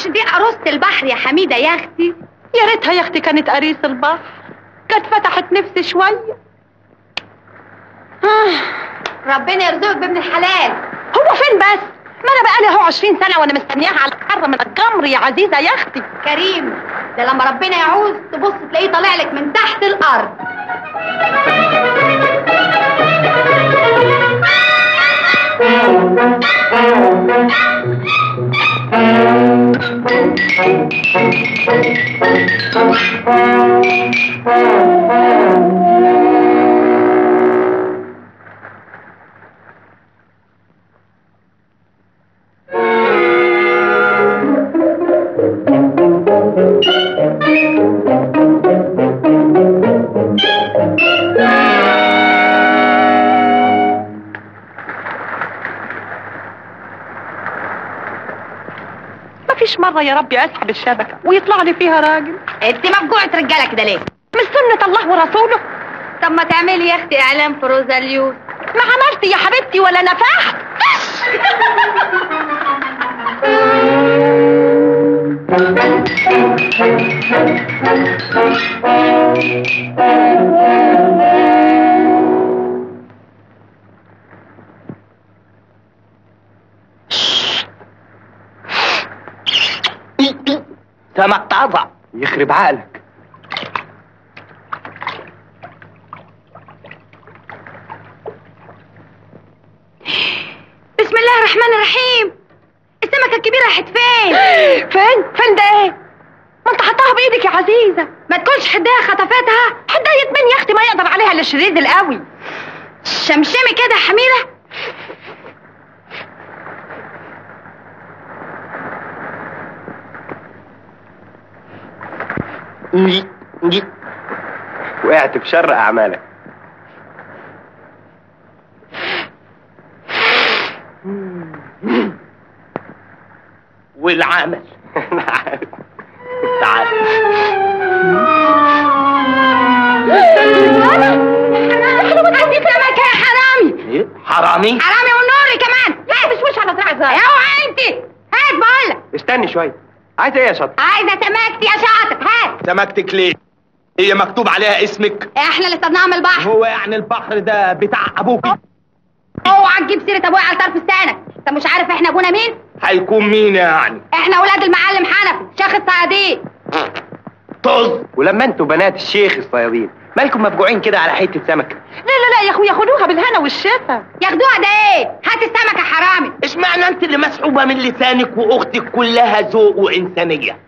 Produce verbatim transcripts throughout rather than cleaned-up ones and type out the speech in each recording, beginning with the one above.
مش دي عروسة البحر يا حميدة يا اختي؟ يا ريتها يا اختي كانت قريص البحر، كانت فتحت نفسي شوية. آه. ربنا يرزقك بابن الحلال. هو فين بس؟ ما انا بقالي اهو عشرين سنة وانا مستنياها على الحر من الجمر يا عزيزة يا اختي. كريم، ده لما ربنا يعوز تبص تلاقيه طالع لك من تحت الأرض. مرة يا ربي اسحب الشبكة ويطلع لي فيها راجل. انت مفجوعة رجالة كده ليه؟ مش سنة الله ورسوله. طب ما تعملي يا اختي اعلان في روزاليوس. ما عملت يا حبيبتي ولا نفحت. مقطعة يخرب عقلك. بسم الله الرحمن الرحيم. السمكة الكبيرة راحت فين؟ فين؟ فين ده ايه؟ ما انت حطاها بايدك يا عزيزة، ما تكونش حداها خطفتها، حداها يتمن يا اختي ما يقدر عليها الا الشريد القوي. شمشمي كده يا حميدة. وقعت بشر اعمالك. والعمل تعال اديك سمكة يا حرامي. ايه حرامي؟ حرامي والنور كمان. لا ما تسويش على طريق زهر. اوعى انت هات. بقول لك استني شوية. عايزة ايه يا شاطر؟ عايزة سماكتي يا شاطر. هات سماكتك. ليه؟ هي مكتوب عليها اسمك. احنا اللي اصطادناها من البحر. هو يعني البحر ده بتاع ابوكي؟ اوعى تجيب سيرة ابويا على طرف السنة. انت مش عارف احنا ابونا مين؟ هيكون مين يعني؟ احنا اولاد المعلم حنفي شيخ الصيادين. طز. ولما انتوا بنات الشيخ الصيادين مالكم مفجوعين كده على حتة سمكة؟ لا لا لا يا اخويا خدوها بالهنا والشفا. ياخدوها ده ايه؟ هات السمكة يا حرامي. اشمعنى انت اللي مسحوبة من لسانك واختك كلها ذوق وانسانية؟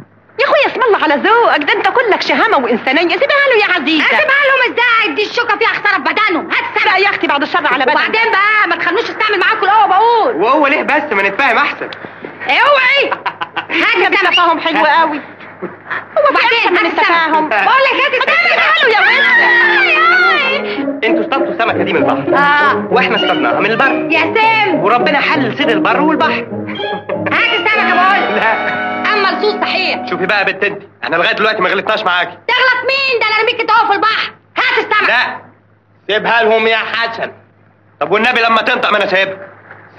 يا اخويا اسم الله على ذوقك، ده انت كلك شهامة وانسانية. سيبها له يا عزيزة. سيبها لهم ازاي؟ دي الشوكة فيها خسارة في بدنهم. هات السمكة. لا يا اختي بعد الشر على بدنهم. وبعدين بقى ما تخلونيش استعمل معاكم القوة. بقول وهو ليه بس؟ ما نتفاهم احسن. اوعي هات السمكة. حلو قوي. هو بعدين عن التفاهم بقول لك هات السمكة. تعالوا يا ولد. انتوا اصطادتوا السمكة دي من البحر. اه واحنا اصطادناها من البر. يا سام وربنا حل سر البر والبحر. هات السمكة بقول. لا اما الصوص صحيح. شوفي بقى يا بنت انت، احنا لغاية دلوقتي ما غلطناش معاكي. تغلط مين؟ ده انا رميكي تقف في البحر. هات السمكة. لا سيبها لهم يا حسن. طب والنبي لما تنطق ما انا سايبها.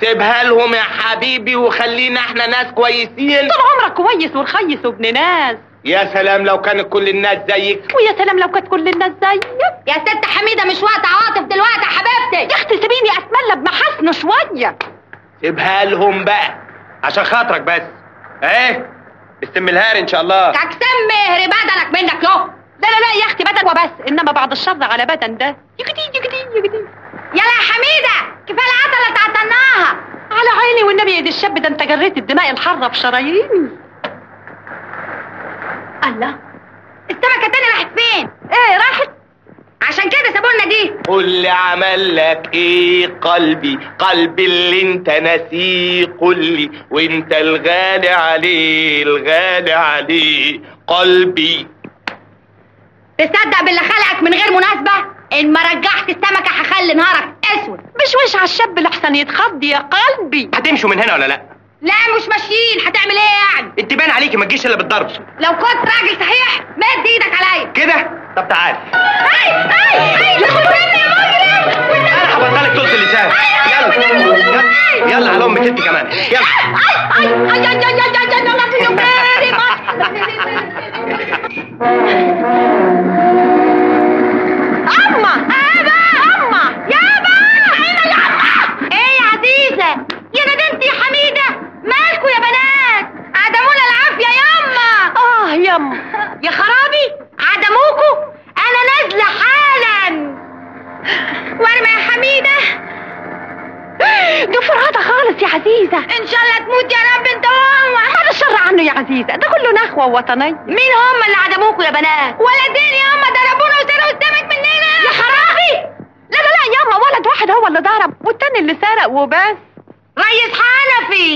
سيبها لهم يا حبيبي وخلينا احنا ناس كويسين. طول عمرك كويس ورخيص وابن ناس. يا سلام لو كانت كل الناس زيك. ويا سلام لو كانت كل الناس زيك. يا ست حميده مش وقت عواطف دلوقتي يا حبيبتي. يا اختي سيبيني اتملى بمحاسنه شويه. سيبها لهم بقى عشان خاطرك بس. ايه بسم الهار ان شاء الله. كاكسم مهري بدنك منك له. لا لا لا يا اختي بدن وبس، انما بعد الشر على بدن ده. يجدي يجدي يجدي. يلا يا حميده كفايه العطله اللي تعطلناها. على عيني والنبي يا دي الشاب ده انت جريت الدماء الحاره في شراييني. الله السمكه تاني راحت فين؟ ايه راحت؟ عشان كده سابوا لنا دي. قول لي عمل لك ايه قلبي؟ قلبي اللي انت ناسيه قول لي وانت الغالي عليه الغالي عليه قلبي. تصدق باللي خلقك من غير مناسبه؟ إن ما رجعت السمكة هخلي نهارك أسود. بشوش على الشاب لحسن يتخض يا قلبي. هتمشوا من هنا ولا لأ؟ لا مش ماشيين. هتعمل إيه يعني؟ أنت باين عليكي ما تجيش إلا بالضرب. لو كنت راجل صحيح مد إيدك عليا. كده؟ طب تعالي. أي أي أي يا مجرم. انا هبطلك طولة اللسان. يلا يلا على امك انت كمان. يلا اي اي اي يا خرابي عدموكوا، انا نازله حالا. وارمى يا حميده، دي فرهده خالص يا عزيزه. ان شاء الله تموت يا رب انت وهو. هذا الشر عنه يا عزيزه، ده كله نخوه ووطنيه. مين هم اللي عدموكوا يا بنات؟ ولدين يا اما ضربونا وسرقوا السمك مننا. يا خرابي لا لا لا يا اما، ولد واحد هو اللي ضرب والتاني اللي سرق وبس. ريس حنفي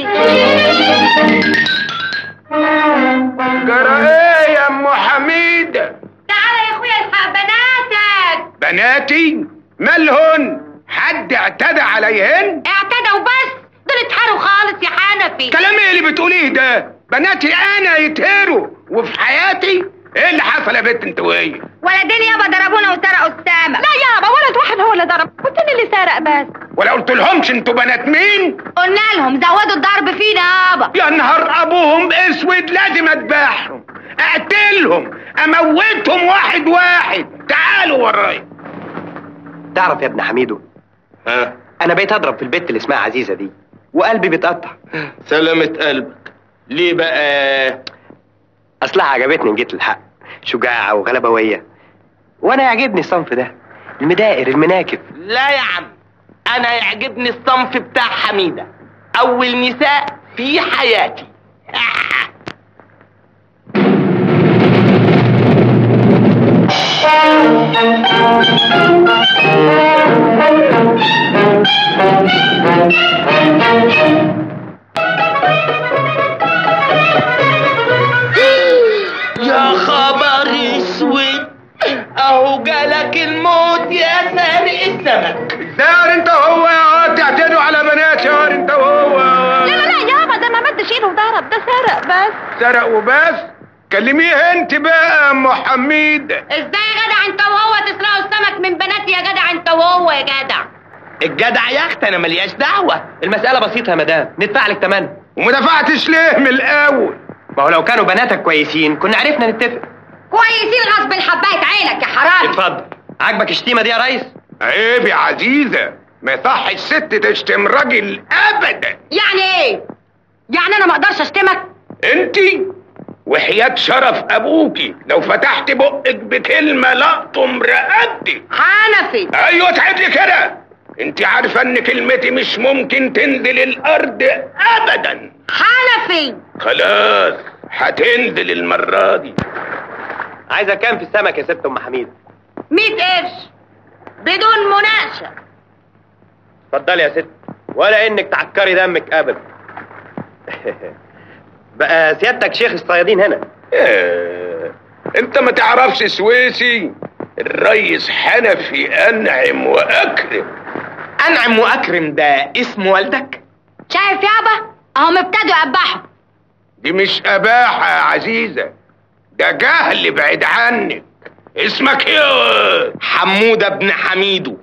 جرى ايه يا ام حميده؟ تعالى يا اخويا الحق بناتك. بناتي؟ مالهن؟ حد اعتدى عليهن؟ اعتدى وبس، دول اتهروا خالص يا حنفي. كلام ايه اللي بتقوليه ده؟ بناتي انا يتهروا وفي حياتي؟ ايه اللي حصل يا بنت انت وهي؟ ولدين يابا ضربونا وسرقوا السمك. لا يابا، ولد واحد هو اللي ضرب والتاني اللي سرق بس. ولا قلت لهمش انتوا بنات مين؟ قلنا لهم زودوا الضرب فينا يابا. يا نهار ابوهم اسود، لازم اذبحهم، اقتلهم، اموتهم واحد واحد. تعالوا ورايا. تعرف يا ابن حميدو؟ ها؟ انا بقيت اضرب في البت اللي اسمها عزيزه دي وقلبي بيتقطع. سلامة قلبك. ليه بقى؟ اصلها عجبتني ان جيت الحق، شجاعه وغلبويه، وانا يعجبني الصنف ده، المدائر المناكب. لا يا عم، انا يعجبني الصنف بتاع حميده، اول نساء في حياتي. يا خبر اسود، اهو جالك الموت يا سارق السمك. زار انت وهو يا تعتدوا على بنات زار انت وهو. لا لا لا يابا، ده ما مدش ايده وضرب، ده سرق بس. سرق وبس؟ كلميه انت بقى يا ام حميده. ازاي يا جدع انت وهو تسرقوا السمك من بناتي يا جدع انت وهو يا جدع؟ الجدع يا اختي، انا مالياش دعوه، المساله بسيطه يا مدام، ندفع لك ثمنها. وما دفعتش ليه من الاول؟ ما هو لو كانوا بناتك كويسين كنا عرفنا نتفق. كويسين غصب حبايه عينك يا حرامي. اتفضل. عاجبك الشتيمه دي يا ريس؟ عيب يا عزيزه، ما يصحش ست تشتم راجل ابدا. يعني ايه؟ يعني انا ما اقدرش اشتمك؟ انتي وحياه شرف ابوكي لو فتحت بقك بكلمه لقطم رقبتي. حنفي. ايوه اتعب لي كده. انتي عارفه ان كلمتي مش ممكن تنزل الارض ابدا. حنفي. خلاص هتنزل المرة دي. عايزة كام في السمك يا ست ام حميدة؟ مية قرش بدون مناقشة. اتفضلي يا ست، ولا انك تعكري دمك ابدا. بقى سيادتك شيخ الصيادين هنا. ايه انت ما تعرفش سويسي؟ الريس حنفي انعم واكرم. انعم واكرم ده اسم والدك؟ شايف يابا؟ هم ابتدوا يقبحوا. دي مش اباحه يا عزيزه، ده جهل بعيد عنك. اسمك ايه؟ حموده ابن حميدو.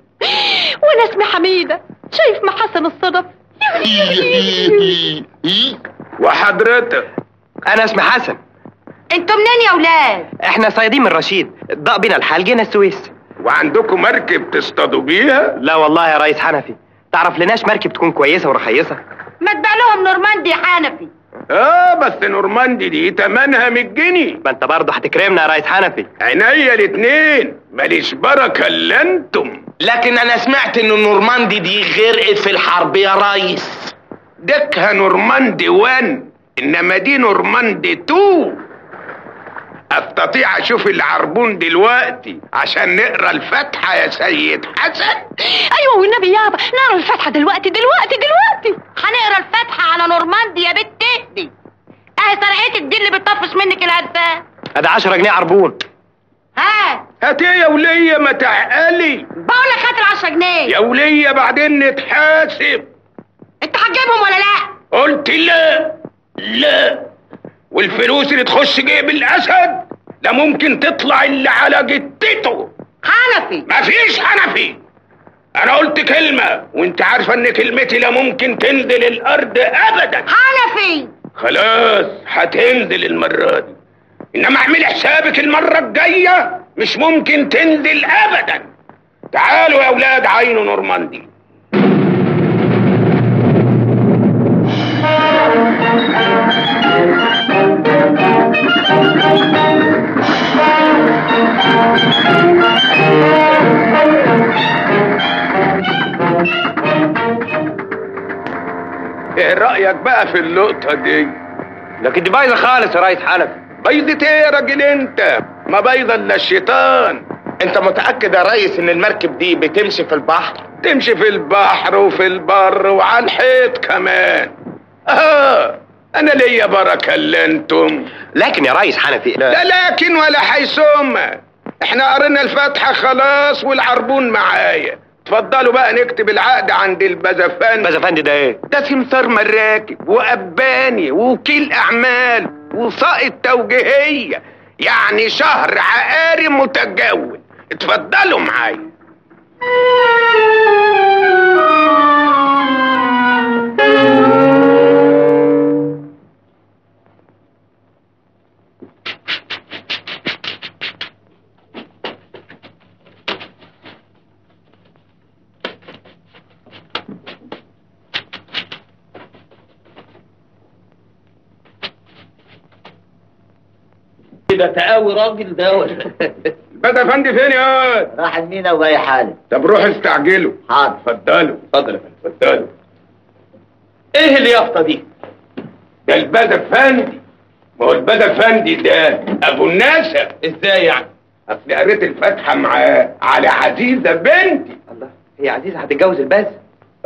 وانا اسمي حميده. شايف ما حسن الصدف. وحضرتك؟ انا اسمي حسن. انتوا منين يا اولاد؟ احنا صيادين من رشيد، ضاق بينا الحال جينا السويس. وعندكم مركب تصطادوا بيها؟ لا والله يا ريس حنفي، تعرف لناش مركب تكون كويسه ورخيصه؟ ما تبيع لهم نورماندي يا حنفي. اه بس نورماندي دي تمنها مية جنيه. ما انت برضه هتكرمنا يا ريس حنفي. عينيا الاتنين، ماليش بركه الا انتم. لكن انا سمعت ان نورماندي دي غرقت في الحرب يا ريس. دكها نورماندي واحد، انما دي نورماندي اتنين. استطيع اشوف العربون دلوقتي عشان نقرا الفاتحه يا سيد حسن؟ ايوه والنبي يابا، نقرا الفاتحه دلوقتي دلوقتي دلوقتي. هنقرا الفاتحه على نورماندي يا بنت اهدي. اهي سرقتك دي اللي بتطفش منك الهدفان. ادي عشرة جنيه عربون. هات هات. ايه يا وليه ما تعقلي؟ بقول لك هات ال عشرة جنيه. يا وليه بعدين نتحاسب. انت هتجيبهم ولا لا؟ قلت لا لا. والفلوس اللي تخش جيب الاسد لا ممكن تطلع اللي على جدته. حنفي. مفيش حنفي. انا قلت كلمة وانت عارفة ان كلمتي لا ممكن تنزل الارض ابدا. حنفي خلاص هتنزل المرة دي، انما اعملي حسابك المرة الجاية مش ممكن تنزل ابدا. تعالوا يا اولاد عينوا نورماندي. ايه رأيك بقى في اللقطة دي؟ لكن دي بايظة خالص يا ريس حلب. بايظة ايه يا راجل انت؟ ما بايظة الا الشيطان. انت متأكد يا ريس ان المركب دي بتمشي في البحر؟ تمشي في البحر وفي البر وعلى الحيط كمان. اه انا ليا بركة اللي انتم. لكن يا ريس حنفي لا. لا لكن ولا حيثما، احنا قرينا الفاتحة خلاص والعربون معايا. اتفضلوا بقى نكتب العقد عند البزفان. بزفان ده ايه؟ ده سمسار مراكب وقباني ووكيل اعمال وسائط توجيهية، يعني شهر عقاري متجول. اتفضلوا معايا. ده تقاوي راجل ده ولا البدا يا فندم؟ فين يا واد؟ راح لمينا وجاي حالا. طب روح استعجله. حاضر. اتفضلوا. اتفضل يا فندم. اتفضلوا. ايه اليافطه دي؟ ده البدا فندي. ما هو البدا فندي ده ابو النسب. ازاي يعني؟ اصل قريت الفاتحه معاه على عزيزه بنتي. الله، هي عزيزه هتتجوز الباز؟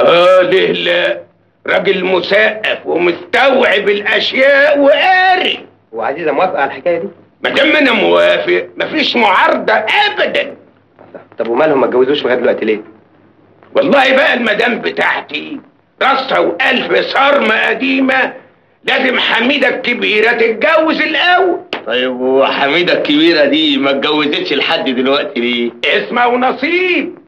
اه ليه لا؟ راجل مثقف ومستوعب الاشياء وقاري. وعزيزه موافقه على الحكايه دي؟ ما دام انا موافق مفيش معارضه ابدا. طب ومالهم ما اتجوزوش لغايه دلوقتي ليه؟ والله بقى المدام بتاعتي راسها وقلب صارمه قديمه، لازم حميده الكبيره تتجوز الاول. طيب وحميده الكبيره دي ما اتجوزتش لحد دلوقتي ليه؟ اسمها ونصيب،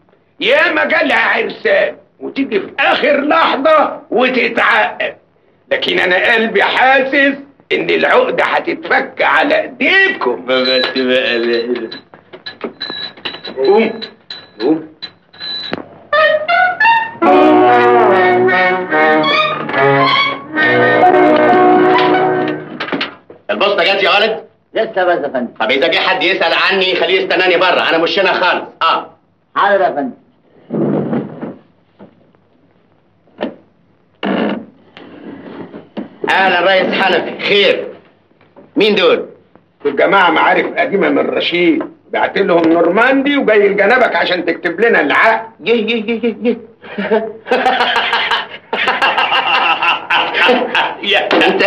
يا ما جالها عرسان وتيجي في اخر لحظه وتتعقد. لكن انا قلبي حاسس ان العقده هتتفك على ايديكم. بس بقى لا قوم قوم. البوسطه جت يا ولد؟ لسه بس يا فندم. طب اذا جه حد يسال عني خليه يستناني بره، انا مش هنا خالص. اه حاضر يا فندم. اهلا ريس حنفي. خير؟ مين دول؟ دول جماعه معارف قديمه من رشيد، بعت لهم نورماندي وجاي لجنبك عشان تكتب لنا العقد. جه جه جه جه يا انت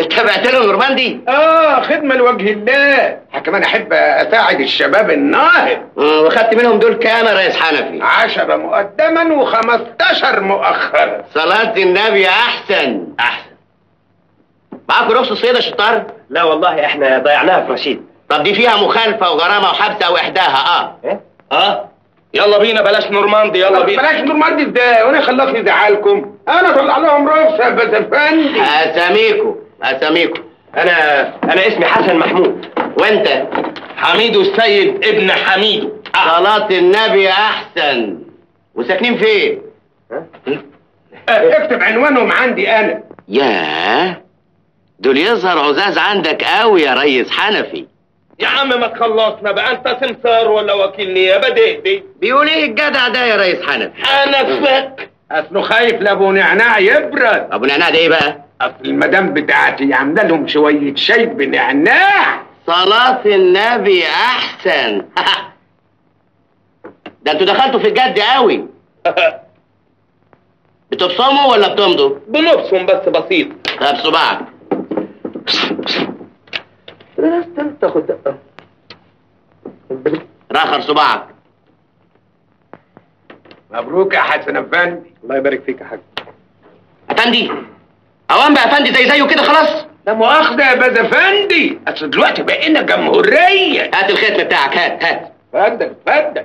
انت بعت لهم نورماندي؟ اه خدمه لوجه الله. كمان احب اساعد الشباب الناهض. وخدت منهم دول كام يا ريس حنفي؟ عشرة مقدما وخمستاشر مؤخرا. صلاة النبي. احسن احسن. معاكم رخصة السيدة الشطار؟ لا والله احنا ضيعناها في رشيد. طب دي فيها مخالفة وغرامة وحبسة واحداها. اه ايه؟ اه يلا بينا بلاش نورماندي. يلا بينا بلاش نورماندي ازاي وانا خلصني زعلكم؟ انا طلع لهم رخصة بس يا فندم. اساميكم اساميكم. انا انا اسمي حسن محمود. وانت؟ حميدو السيد ابن حميدو. صلاة النبي احسن. وساكنين فين؟ ها؟ اكتب عنوانهم عندي انا. ياه دول يظهر عزاز عندك قوي يا ريس حنفي. يا عم ما تخلصنا بقى، انت سمسار ولا وكيل نيابه؟ دقدق بيقول ايه الجدع ده يا ريس حنفي؟ حنفك اصله خايف لابو نعناع يبرد. ابو نعناع ده ايه بقى؟ اصل المدام بتاعتي عامله لهم شويه شاي بنعناع. صلاة النبي احسن. ده انتوا دخلتوا في الجد قوي. بتبصموا ولا بتمضوا؟ بنبصم بس بسيط. طب صباعك. تاخد راخر صباعك. مبروك يا حسن افندي. الله يبارك فيك يا حاج افندي. اوان بقى افندي زي زيه كده خلاص. لا مؤاخذة يا باز افندي، اصل دلوقتي بقينا جمهورية. هات الختم بتاعك. هات هات. اتفضل اتفضل.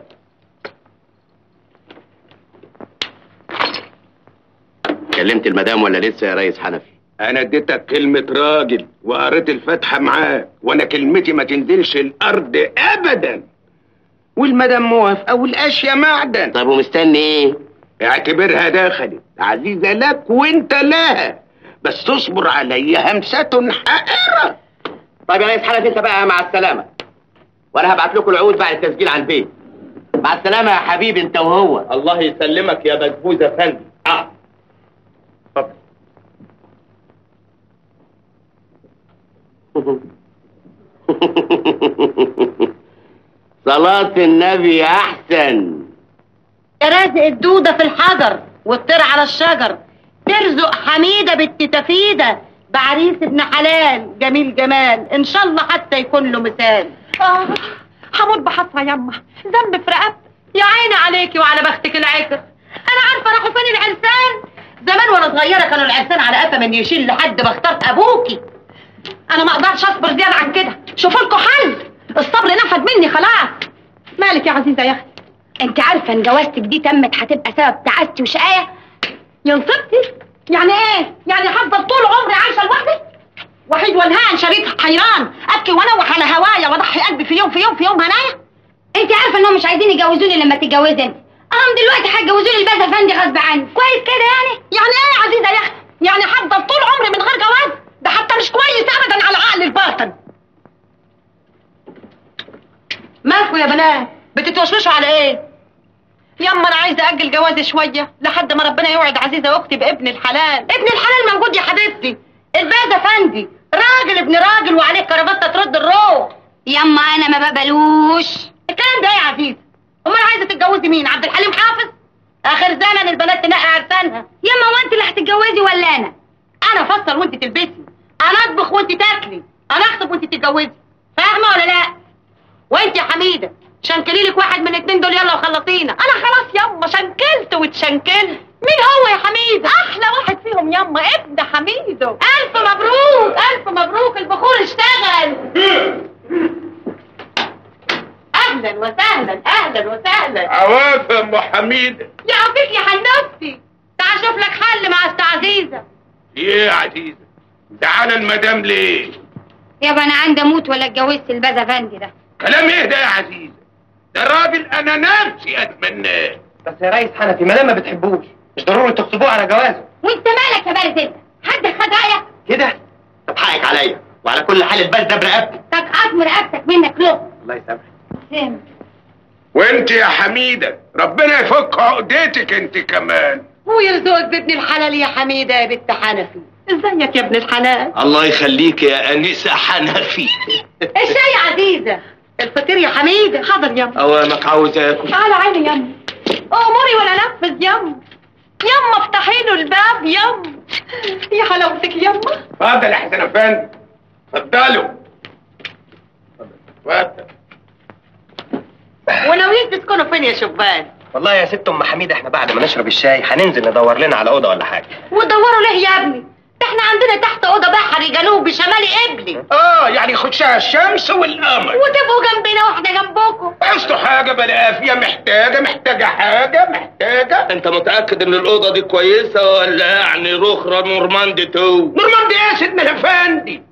كلمت المدام ولا لسه يا ريس حنفي؟ انا اديتك كلمه راجل وقريت الفاتحه معاك، وانا كلمتي ما تنزلش الارض ابدا. والمدام موافقه والاشياء معدن. طب ومستني ايه؟ اعتبرها دخلت، عزيزه لك وانت لها، بس اصبر عليا همسه حائره. طيب يا ريس حنفي انت بقى مع السلامه، وانا هبعت لكم العقود بعد التسجيل على البيت. مع السلامه يا حبيبي انت وهو. الله يسلمك يا بكبوز يا فندم. اه صلاة النبي أحسن. رازق الدودة في الحجر والطير على الشجر، ترزق حميدة بنت تفيدة، بعريس ابن حلال جميل جمال، إن شاء الله حتى يكون له مثال. آه هموت بحسرة يما، ذنب في رقبتي، يا عيني عليكي وعلى بختك العكر. أنا عارفة راحوا فين العرسان، زمان وأنا صغيرة كانوا العرسان على قفا من يشيل لحد بختار أبوكي. أنا ما أقدرش أصبر زيادة عن كده، شوفوا لكم حل، الصبر نفد مني خلاص. مالك يا عزيزة يا أختي؟ أنت عارفة إن جوازتك دي تمت هتبقى سبب تعاستي وشقاية؟ يا نصيبتي؟ يعني إيه؟ يعني هفضل طول عمري عايشة لوحدي؟ وحيد ونهان شريك حيران، أبكي وأنوح على هوايا وأضحي قلبي في يوم في يوم في يوم هنايا؟ أنت عارفة إنهم مش عايزين يجوزوني لما تتجوزي أنت؟ أهم دلوقتي هيجوزوني الباز أفندي غصب عني، كويس كده يعني؟ يعني إيه يا عزيزة يا أختي؟ يعني هفضل طول عمري من غير جواز؟ ده حتى مش كويس ابدا على عقل الباطن. مالكوا يا بنات بتتوشوشوا على ايه؟ يما انا عايزه اجل جوازي شويه لحد ما ربنا يوعد عزيزه اختي بابن الحلال. ابن الحلال موجود يا حبيبتي، الباز افندي راجل ابن راجل وعليه كرافته ترد الروح. يما انا ما بقبلوش الكلام ده يا عزيزه. امال عايزه تتجوزي مين؟ عبد الحليم حافظ؟ اخر زمن البنات تنقي عرسانها. يما وانت اللي هتتجوزي ولا انا؟ انا افصل وانت تلبسي، انا اطبخ وانت تاكلي، انا اخطب وانت تتجوزي، فاهمه ولا لا؟ وانت يا حميده شنكليلك واحد من الاتنين دول يلا وخلصينا. انا خلاص يما شنكلت واتشنكلت. مين هو يا حميده؟ احلى واحد فيهم يما ابن حميدو. الف مبروك الف مبروك، البخور اشتغل. اهلا وسهلا اهلا وسهلا. عواف يا ام حميده. يعافيك يا حنفتي، تعال شوف لك حل مع أست عزيزه. ايه يا عزيزه؟ تعالى المدام ليه؟ يابا انا عندي اموت ولا اتجوزت الباز افندي ده. كلام ايه ده يا عزيزه؟ ده راجل انا نفسي اتمناه. بس يا ريس حنفي ما دام ما بتحبوش مش ضروري تخطبوه على جوازه. وانت مالك يا بارز انت؟ حد خد رايك؟ كده؟ طب حقك عليا، وعلى كل حال الباز ده برقبتك. طب عظم رقبتك منك له. الله يسامحك. سامح. وانت يا حميده ربنا يفك عقدتك انت كمان. ويرزقك بابن الحلال يا حميده يا بنت حنفي. ازيك يا ابن الحلال؟ الله يخليك يا انسه حنفي. الشاي يا عزيزه، الفطير يا حميده. حاضر يما. اوامرك عاوزه اكل. على عيني يما، اموري ولا انفذ يما. يما افتحي له الباب يما. يا حلاوتك يما. اتفضل يا حسن افندي، اتفضلوا. اتفضل. وناويين تسكنوا فين يا شبان؟ والله يا ست ام حميده احنا بعد ما نشرب الشاي هننزل ندور لنا على اوضه ولا حاجه. ودوروا ليه يا ابني؟ احنا عندنا تحت اوضه بحري جنوبي شمالي قبلي. اه يعني خدشها الشمس والقمر وتبقوا جنبنا واحنا جنبكم. عايزتوا حاجه بلاقيها فيها محتاجه محتاجه حاجه محتاجه. انت متاكد ان الاوضه دي كويسه ولا يعني رخره نورماندي تو؟ نورماندي ايه يا سيدنا الافندي؟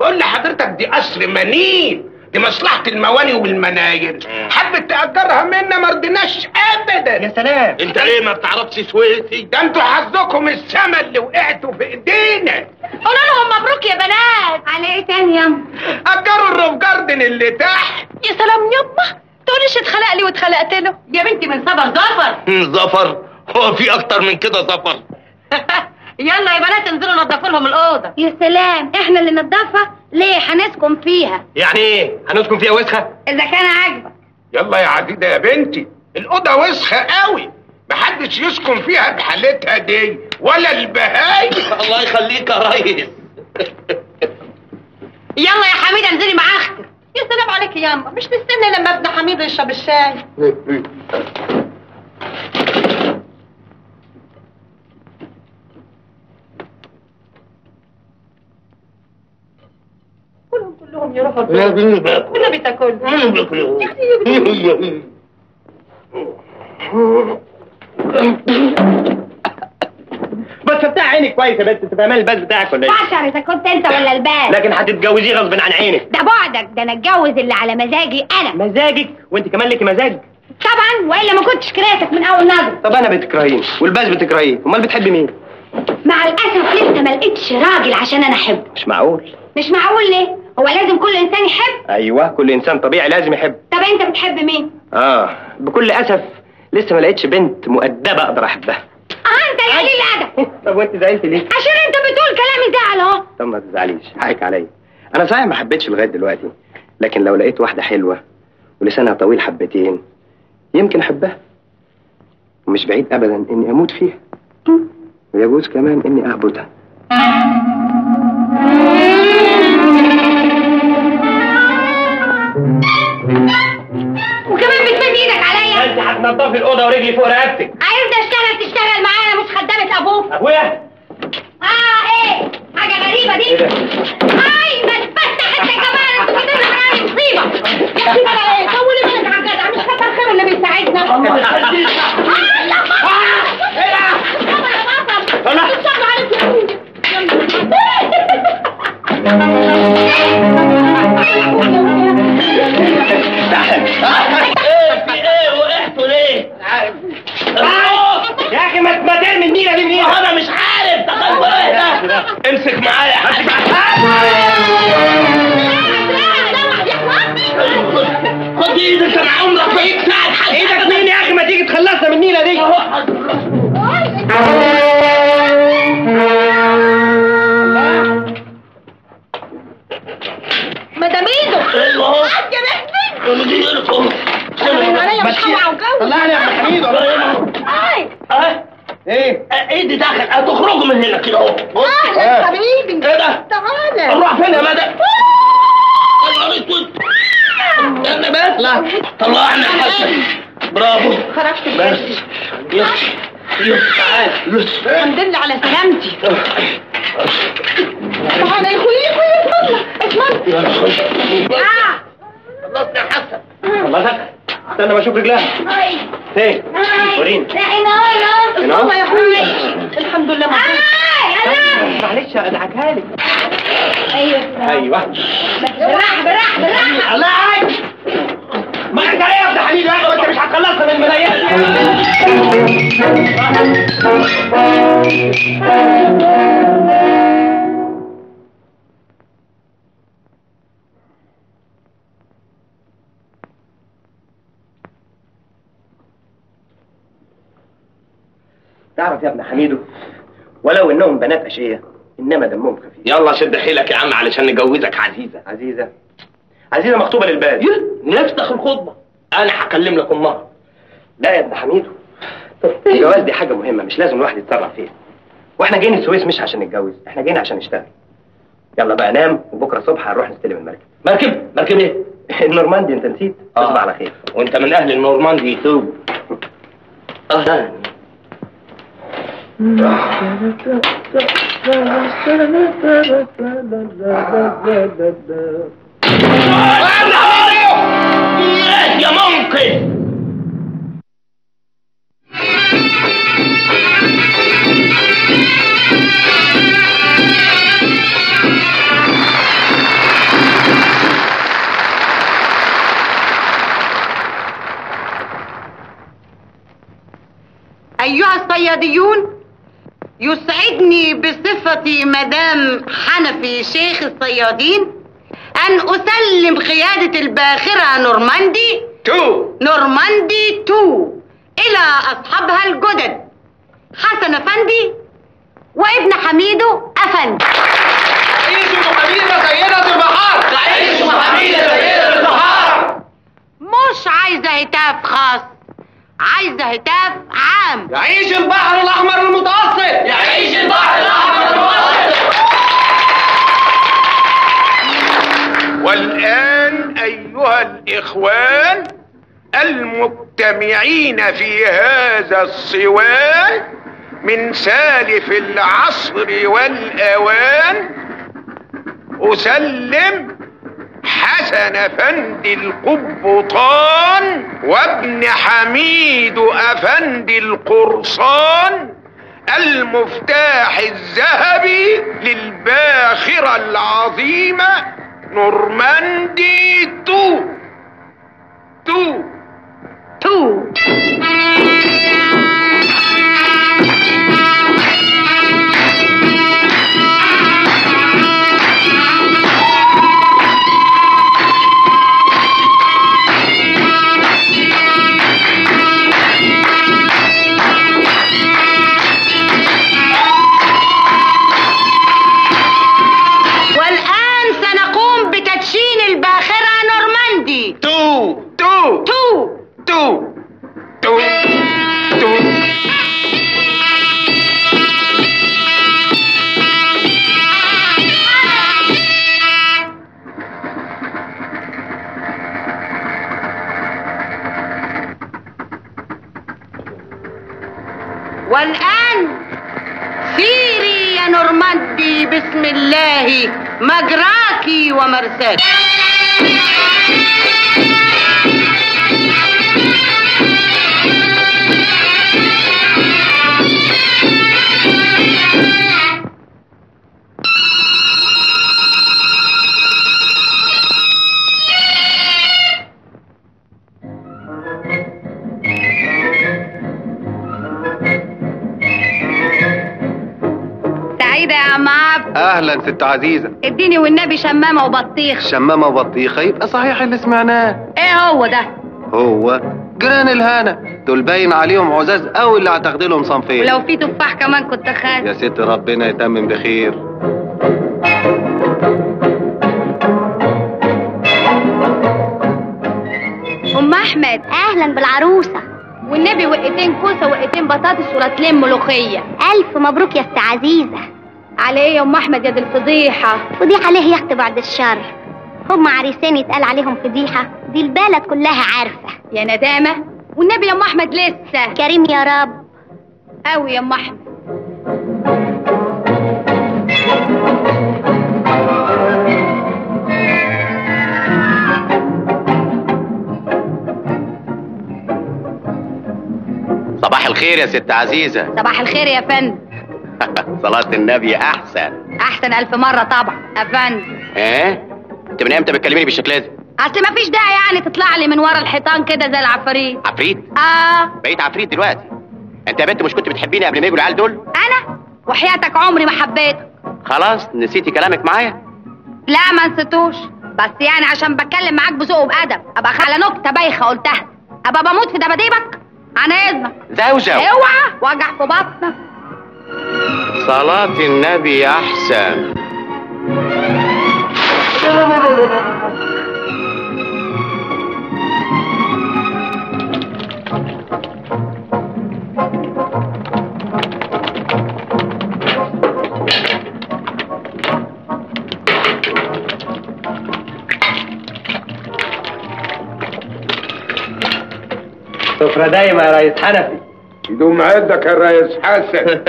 بقول لحضرتك دي قصر منيل، دي مصلحه المواني والمناير، حبت تاجرها منا ما رضيناش ابدا. يا سلام، انت ليه ما بتعرفش سويسي؟ ده انتوا حظكم السما اللي وقعتوا في ايدينا. قولوا لهم مبروك يا بنات. على ايه تاني يما؟ اجروا الروف جاردن اللي تحت. يا سلام يما، تقوليش اتخلق لي واتخلقت له. يا بنتي من زفر زفر. زفر؟ هو في اكتر من كده زفر؟ يلا يا بنات انزلوا نضفوا لهم الاوضه. يا سلام، احنا اللي نضفها؟ ليه هنسكن فيها. يعني ايه هنسكن فيها وسخه؟ اذا كان عاجبك. يلا يا عزيزه يا بنتي، الاوضه وسخه قوي، محدش يسكن فيها بحالتها دي ولا البهايم. الله يخليك يا ريس. يلا يا حميده انزلي مع اختك. يا سلام عليك يا يما، مش تستنى لما ابن حميد يشرب الشاي. كلهم يروحوا الدور. كلنا بتاكل. ما شفتها عينك كويس يا بنت، انت فاهمه الباس بتاعك ولا ايه؟ بشر اذا كنت انت ولا الباس، لكن هتتجوزيه غصب عن عينك. ده بعدك، ده انا اتجوز اللي على مزاجي انا. مزاجك؟ وانت كمان لك مزاج؟ طبعا، والا ما كنتش كرهتك من اول نظره. طب انا بتكرهيني والباس بتكرهيه، امال بتحبي مين؟ مع الاسف لسه ما لقيتش راجل عشان انا احبه. مش معقول. مش معقول ليه؟ هو لازم كل انسان يحب؟ ايوه، كل انسان طبيعي لازم يحب. طب انت بتحب مين؟ اه بكل اسف لسه ما لقيتش بنت مؤدبه اقدر احبها. اه انت يا قليل الادب. طب وانت زعلت ليه؟ عشان انت بتقول كلام يزعل اهو. طب ما تزعليش، حقك عليا. انا صحيح ما حبيتش لغايه دلوقتي، لكن لو لقيت واحده حلوه ولسانها طويل حبتين يمكن احبها، ومش بعيد ابدا اني اموت فيها، ويجوز كمان اني اهبطها. وكمان بتمد ايدك عليا. انت هتنضفي الاوضه ورجلي فوق رقبتك. عايز اشتغل تشتغل معايا، انا مش خدامه ابوك. ابويا؟ اه ايه؟ حاجه غريبه دي. ايه ده؟ اي ما تفتح انت كمان، انتوا كده بتعملوا مصيبه. يا سيدي ايه؟ طولي بالك على الجدع، مش كتر خير اللي بيساعدنا. الله الله الله ايه في ايه؟ وقعتوا ليه؟ عارف يا اخي ما تبادر من النيله دي منين؟ انا مش عارف تخبط ايه ده؟ امسك معايا امسك معايا. خد ايدك انا عمرك ما هيك ساعد حد. ايدك مين يا اخي؟ ما تيجي تخلصنا من النيله دي. مدام ايده قد يا بحميد، انا مش هوعى وجوز. طلعني يا ابن حميدو. اي اه ايه؟ ايدي داخل، هتخرجوا من هنا كده اهو. اهلا يا حبيبي. ايه ده؟ تعالى. هنروح فين يا مدى؟ يا نهار اسود. استنى بس. لا طلعنا يا حسن. برافو. خرجت بس. يس يس تعالى يس. الحمد لله على سلامتي. تعالى يا اخويا يا اخويا اتمنى. اه خلصت يا حسن. خلصت؟ استنى ما اشوف رجلها. اي فين؟ وريني. هنا اهو. هنا اهو يا حبيبي. الحمد لله مبروك. اي معلش ادعكها لك. ايوه ايوه بالراحه بالراحه بالراحه. الله يعينك. ما انت ايه يا ابن حميدو؟ انت مش هتخلصنا من الملايين. تعرف يا ابن حميدو ولو انهم بنات اشقياء انما دمهم خفيف. يلا شد حيلك يا عم علشان نجوزك عزيزه. عزيزه؟ عزيزه مخطوبه للباز. نفتح الخطبه، انا هكلم لك امها. لا يا ابن حميدو الجواز دي حاجه مهمه مش لازم الواحد يتسرع فيها، واحنا جايين السويس مش عشان نتجوز، احنا جايين عشان نشتغل. يلا بقى نام، وبكره الصبح هنروح نستلم المركب. مركب؟ مركب ايه؟ النورماندي. انت نسيت؟ تصبح على خير. وانت من اهل النورماندي يتوب. اهلا. يا ممكن أيها الصياديون، يسعدني بصفتي مدام حنفي شيخ الصيادين أن أسلم قيادة الباخرة نورماندي تو نورماندي تو إلى أصحابها الجدد حسن أفندي وابن حميدو أفندي. تعيشوا حميدة سيدة البحار. تعيشوا حميدة سيدة البحار. مش عايزة هتاف خاص، عايزة هتاف عام. يعيش البحر الأحمر المتوسط. يعيش البحر الأحمر المتوسط. والآن أيها الإخوان المجتمعين في هذا الصوان من سالف العصر والأوان، أسلم حسن أفندي القبطان وابن حميد أفندي القرصان المفتاح الذهبي للباخرة العظيمة نورماندي تو تو تو والآن سيري يا نورماندي بسم الله مجراكي ومرساكي. اهلا ست عزيزه. اديني والنبي شمامه وبطيخه. شمامه وبطيخه يبقى صحيح اللي سمعناه. ايه هو ده؟ هو جيران الهنا دول باين عليهم عزاز قوي اللي هتاخدي لهم صنفين، ولو في تفاح كمان كنت خايف. يا ست ربنا يتمم بخير. ام احمد اهلا بالعروسه. والنبي وقتين كوسه وقتين بطاطس ورطلين ملوخيه. الف مبروك يا ست عزيزه. على ايه يا ام احمد يا دي الفضيحه؟ فضيحه ليه يا اختي بعد الشر؟ هم عريسين يتقال عليهم فضيحه؟ دي البلد كلها عارفه. يا ندامه والنبي يا ام احمد لسه كريم يا رب قوي يا ام احمد. صباح الخير يا ست عزيزه. صباح الخير يا فندم. صلاة النبي أحسن أحسن ألف مرة طبعا أفندم. إيه؟ أنت من إمتى بتكلميني بالشكل ده؟ أصل مفيش داعي يعني تطلع لي من ورا الحيطان كده زي العفريت. عفريت؟ آه بقيت عفريت دلوقتي. أنت يا بنت مش كنت بتحبيني قبل ما يجوا العيال دول؟ أنا؟ وحياتك عمري ما حبيتك. خلاص نسيتي كلامك معايا؟ لا ما نسيتوش، بس يعني عشان بتكلم معاك بذوق وبأدب، أبقى على نكتة بايخة قلتها، أبقى بموت في دباديبك؟ عن إذنك. زوجة. أوعى وجع في بطنك. صلاة النبي أحسن. سفرة دايمة يا ريس حنفي. دوم عندك يا ريس حسن.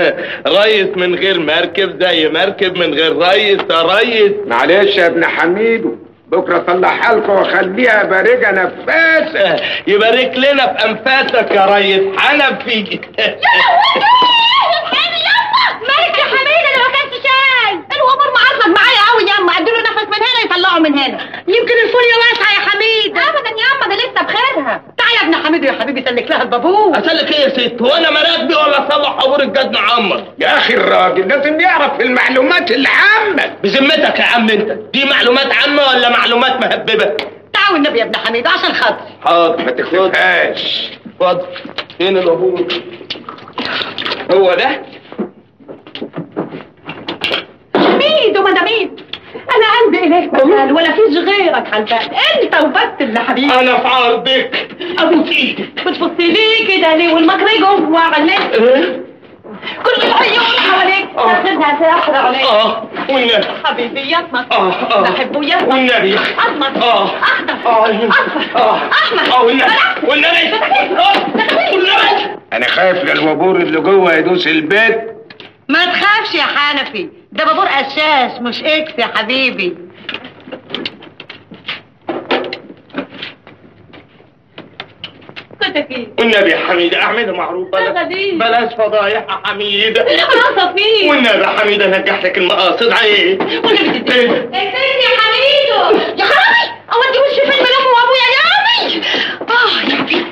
ريس من غير مركب زي مركب من غير ريس يا ريس. معلش يا ابن حميدو بكره صلحها لكم وخليها بارجه نفاسه. يبارك لنا في انفاسك يا ريس حنفي. يا لهوي يعني يما مالك يا حميد؟ انا ما كانش شاي. الامور معصب معايا قوي يما. اديله نفس من هنا يطلعه من هنا. يمكن الفوليه واسعه يا حميد. ابدا يما ده لسه بخيرها. يا ابن حميد يا حبيبي سلك لها البابور. اسلك ايه يا ست؟ هو انا مراكبي ولا اصلح بابور الجد معمر؟ يا اخي الراجل لازم يعرف في المعلومات اللي عامه. بذمتك يا عم انت دي معلومات عامه ولا معلومات مهببه؟ تعالوا النبي يا ابن حميد عشان خاطري. حاضر ما تكتبهاش. اتفضل. فين البابور؟ هو ده؟ مين ومدامين؟ أنا عندي إليك مجال ولا فيش غيرك على البال، أنت وبس اللي حبيبي. أنا في عرضك أبوس إيدك. بتبص ليه كده ليه والمجري جوه عليك؟ كل العيون حواليك تاخدها تحرق عليك. آه والنبي حبيبي يطمك. آه بحبه يطمك والنبي أطمك. آه أخضر. آه أصفر. آه أحمر. آه والنبي والنبي والنبي. أنا خايف للبابور اللي جوه يدوس البيت. ما تخافش يا حنفي ده بابور قشاش مش اكس يا حبيبي. كنت حضرتك ايه؟ النبي حميدة أعمل معروف، بلاش بلاش فضايح يا حميدة. أنا صفية والنبي حميدة نجح لك المقاصد عيب. والنبي تديني اقتلني يا حميدو يا حرامي، أودي وشي فيلم لأمه وأبويا يا عمي. آه يا حبيبي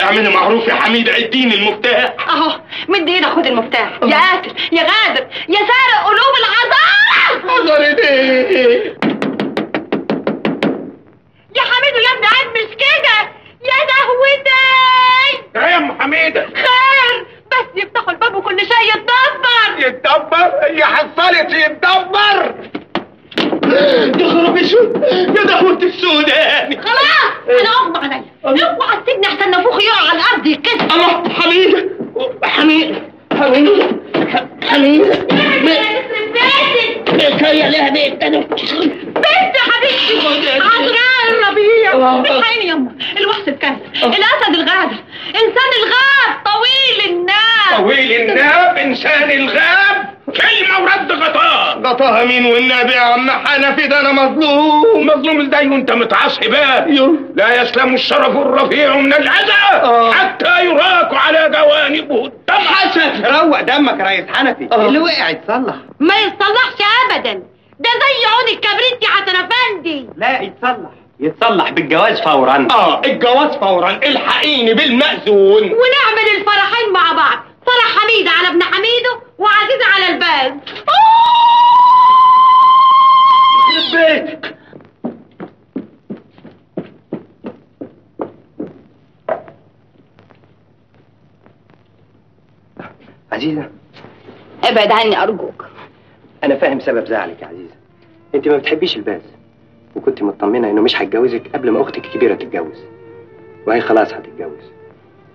اعملي معروف يا حميدة، اديني المفتاح أهو، مد إيدك خد المفتاح. يا قاتل يا غادر يا سارق قلوب العذارة. عذارة إيه؟ يا حميدو يا ابني عاد مش كده. يا لهوتي يا ام حميده، خير بس يفتحوا الباب وكل شيء يتدبر يتدبر. هي حصلت يتدبر. يا خرابي يا دهوت السوداني. خلاص انا اغمى عليا، نقوا على السجن احسن نافوخ يقع على الارض يتكسر. الله حميده حميده حميده حميده ايه شايع لها بيت انا بنت حبيبتي عذراء الربيع. بتحيني يما الوحش الكلب الاسد الغادر انسان الغاب طويل الناب. طويل الناب انسان الغاب كلمه ورد غطاها. غطاها مين والنبي يا عم حنفي؟ ده انا مظلوم مظلوم ازاي وانت متعصي بقى؟ لا يسلم الشرف الرفيع من الاذى حتى يراك على جوانبه الدم. حسن روق دمك يا ريس حنفي، اللي وقع يتصلح ما يتصلحش ابدا، ده زي عون الكبريت يا حسن افندي. لا يتصلح، يتصلح بالجواز فورا. اه الجواز فورا، الحقيني بالمأذون ونعمل الفرحين مع بعض، فرح حميده على ابن حميدو وعزيزه على الباز. عزيزه ابعد عني ارجوك. انا فاهم سبب زعلك يا عزيزه، انت ما بتحبيش الباز وكنت مطمنه انه مش هيتجوزك قبل ما اختك الكبيره تتجوز، وهي خلاص هتتجوز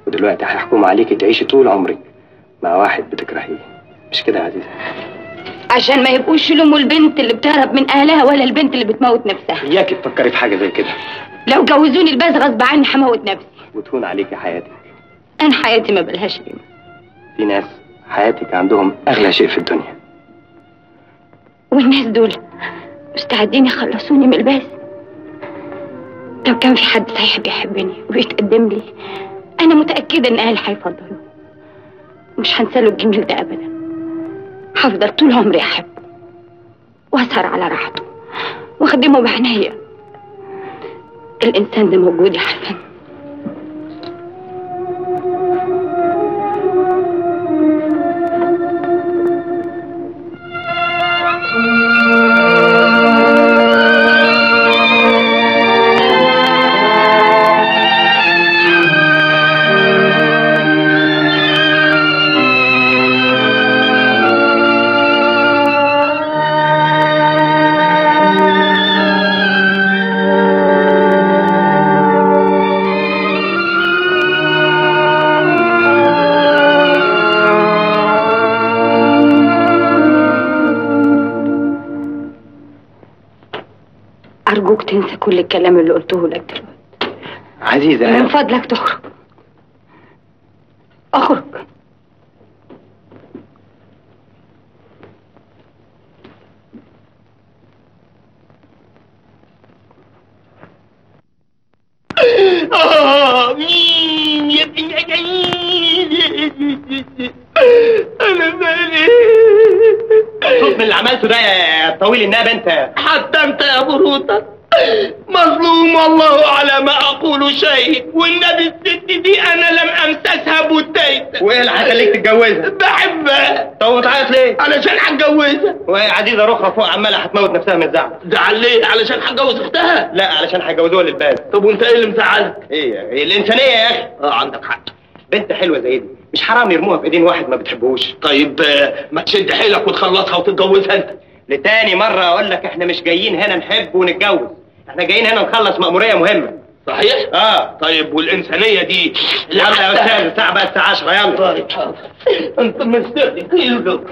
ودلوقتي هيحكموا عليكي تعيشي طول عمرك مع واحد بتكرهيه، مش كده يا عزيزه؟ عشان ما يبقوش يلوموا البنت اللي بتهرب من اهلها ولا البنت اللي بتموت نفسها. اياكي تفكري في حاجه زي كده. لو جوزوني الباز غصب عني هموت نفسي وتهون عليكي حياتك. انا حياتي ما بلهاش قيمه. في ناس حياتك عندهم اغلى شيء في الدنيا، والناس دول مستعدين يخلصوني من الباس. لو كان في حد صحيح بيحبني ويتقدم لي انا متاكده ان اهلي هيفضلوه، مش هنساله الجميل ده ابدا. هفضل طول عمري احبه واسهر على راحته واخدمه بعنايه. الانسان ده موجود يا حسن. أرجوك تنسى كل الكلام اللي قلته لك دلوقتي. عزيزة من فضلك تخرج. أخرج. آه مين يا ابن عيني؟ أنا مالي؟ شوف من اللي عملته ده يا طويل الناب أنت. حتى أنت يا بروتك مظلوم والله على ما أقول شيء، والنبي الست دي أنا لم أمسسها بوتيتة. وإيه اللي هيخليك تتجوزها؟ بحبها. طب بتعيط ليه؟ علشان هتجوزها. وهي عزيزة رخرة فوق عمالة هتموت نفسها من الزعل. زعل ليه؟ علشان هتجوز أختها؟ لا علشان هيجوزوها للباز. طب وأنت إيه اللي مزعلك؟ إيه الإنسانية يا أخي. أه عندك حق، بنت حلوة زي دي مش حرام يرموها في ايدين واحد ما بتحبهوش. طيب ما تشد حيلك وتخلصها وتتجوزها انت. لتاني مرة اقول لك احنا مش جايين هنا نحب ونتجوز، احنا جايين هنا نخلص مأمورية مهمة. صحيح؟ اه. طيب والانسانية دي؟ يلا يا استاذ الساعة بقى الساعة عشرة. يلا طيب حاضر انت مستني كيلو.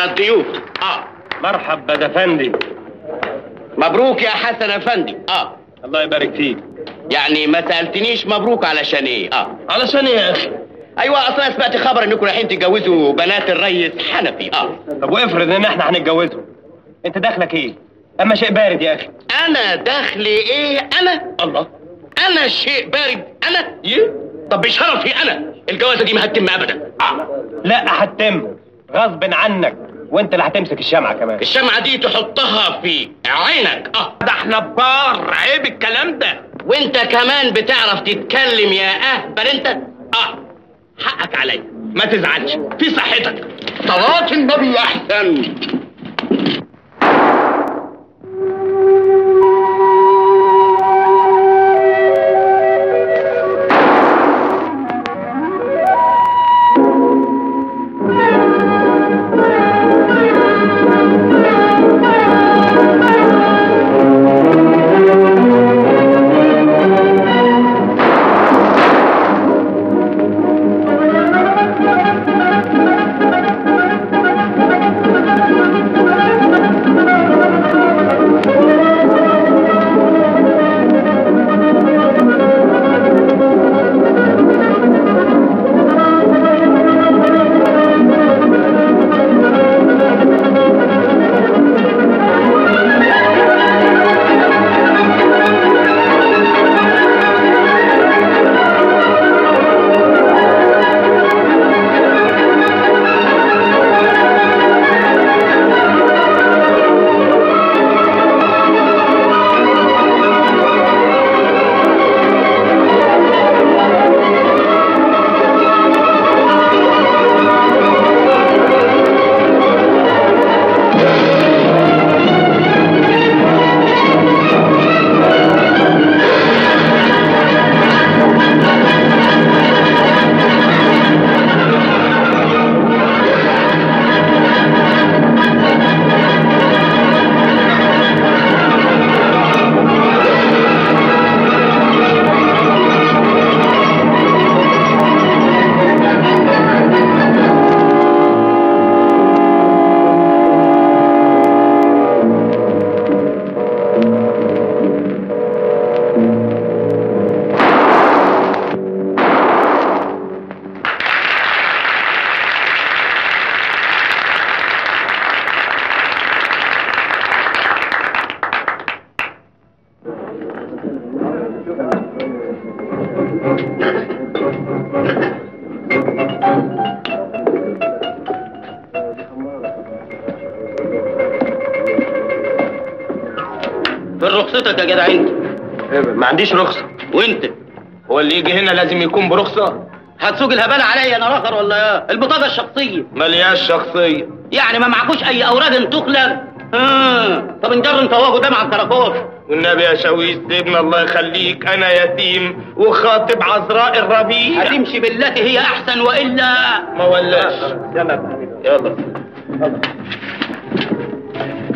على الضيوف. اه مرحبا يا فندم. مبروك يا حسن افندي. اه الله يبارك فيك. يعني ما سالتنيش مبروك علشان ايه؟ اه علشان ايه يا اخي؟ ايوه اصلا سمعت خبر انكم رايحين تتجوزوا بنات الريس حنفي. اه طب وافرض ان احنا هنتجوزهم، انت دخلك ايه؟ اما شيء بارد يا اخي. انا دخلي ايه؟ انا الله انا شيء بارد انا ايه؟ طب بشرفي انا الجوازه دي ما هتتم ابدا. اه لا هتتم غصب عنك، وانت اللي هتمسك الشمعه كمان. الشمعه دي تحطها في عينك. اه ده احنا بار، عيب الكلام ده. وانت كمان بتعرف تتكلم يا اهبل انت. اه حقك عليا، ما تزعلش، في صحتك. صلاة النبي احسن. ما عنديش رخصة. وانت؟ هو اللي يجي هنا لازم يكون برخصة؟ هتسوق الهبالة عليا انا راخر ولا ايه؟ البطاقة الشخصية ملياش شخصية. يعني ما معكوش أي أوراق انتخلق؟ آه. طب انجر انت هو قدام على الكراكوش. والنبي يا شويس سيبنا الله يخليك، أنا يتيم وخاطب عذراء الربيع. هتمشي بالتي هي أحسن وإلا ما ولاش. يلا يلا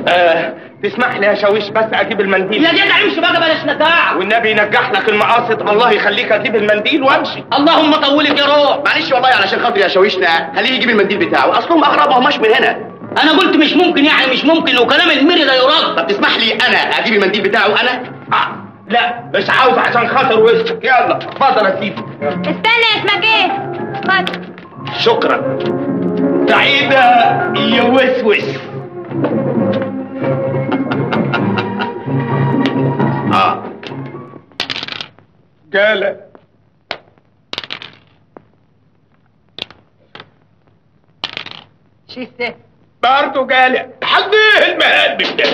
آه. تسمح لي يا شاويش بس اجيب المنديل؟ يا جدع امشي بقى بلاش نزاع، والنبي ينجح لك المقاصد. الله يخليك اجيب المنديل وامشي. اللهم طول الجروح. معلش والله علشان خاطري يا شاويشنا خليه يجيب المنديل بتاعه، اصلهم اغربهم مش من هنا. انا قلت مش ممكن، يعني مش ممكن، وكلام الميري ده يرد. طب تسمح لي انا اجيب المنديل بتاعه انا؟ آه. لا مش عاوز عشان خاطر وسطك. يلا اتفضل يا سيدي. استنى اسمك ايه؟ اتفضل. شكرا. سعيده يا وسوس. آه. جالة شيسة برضو جالة. حظيه المهاد مش ده.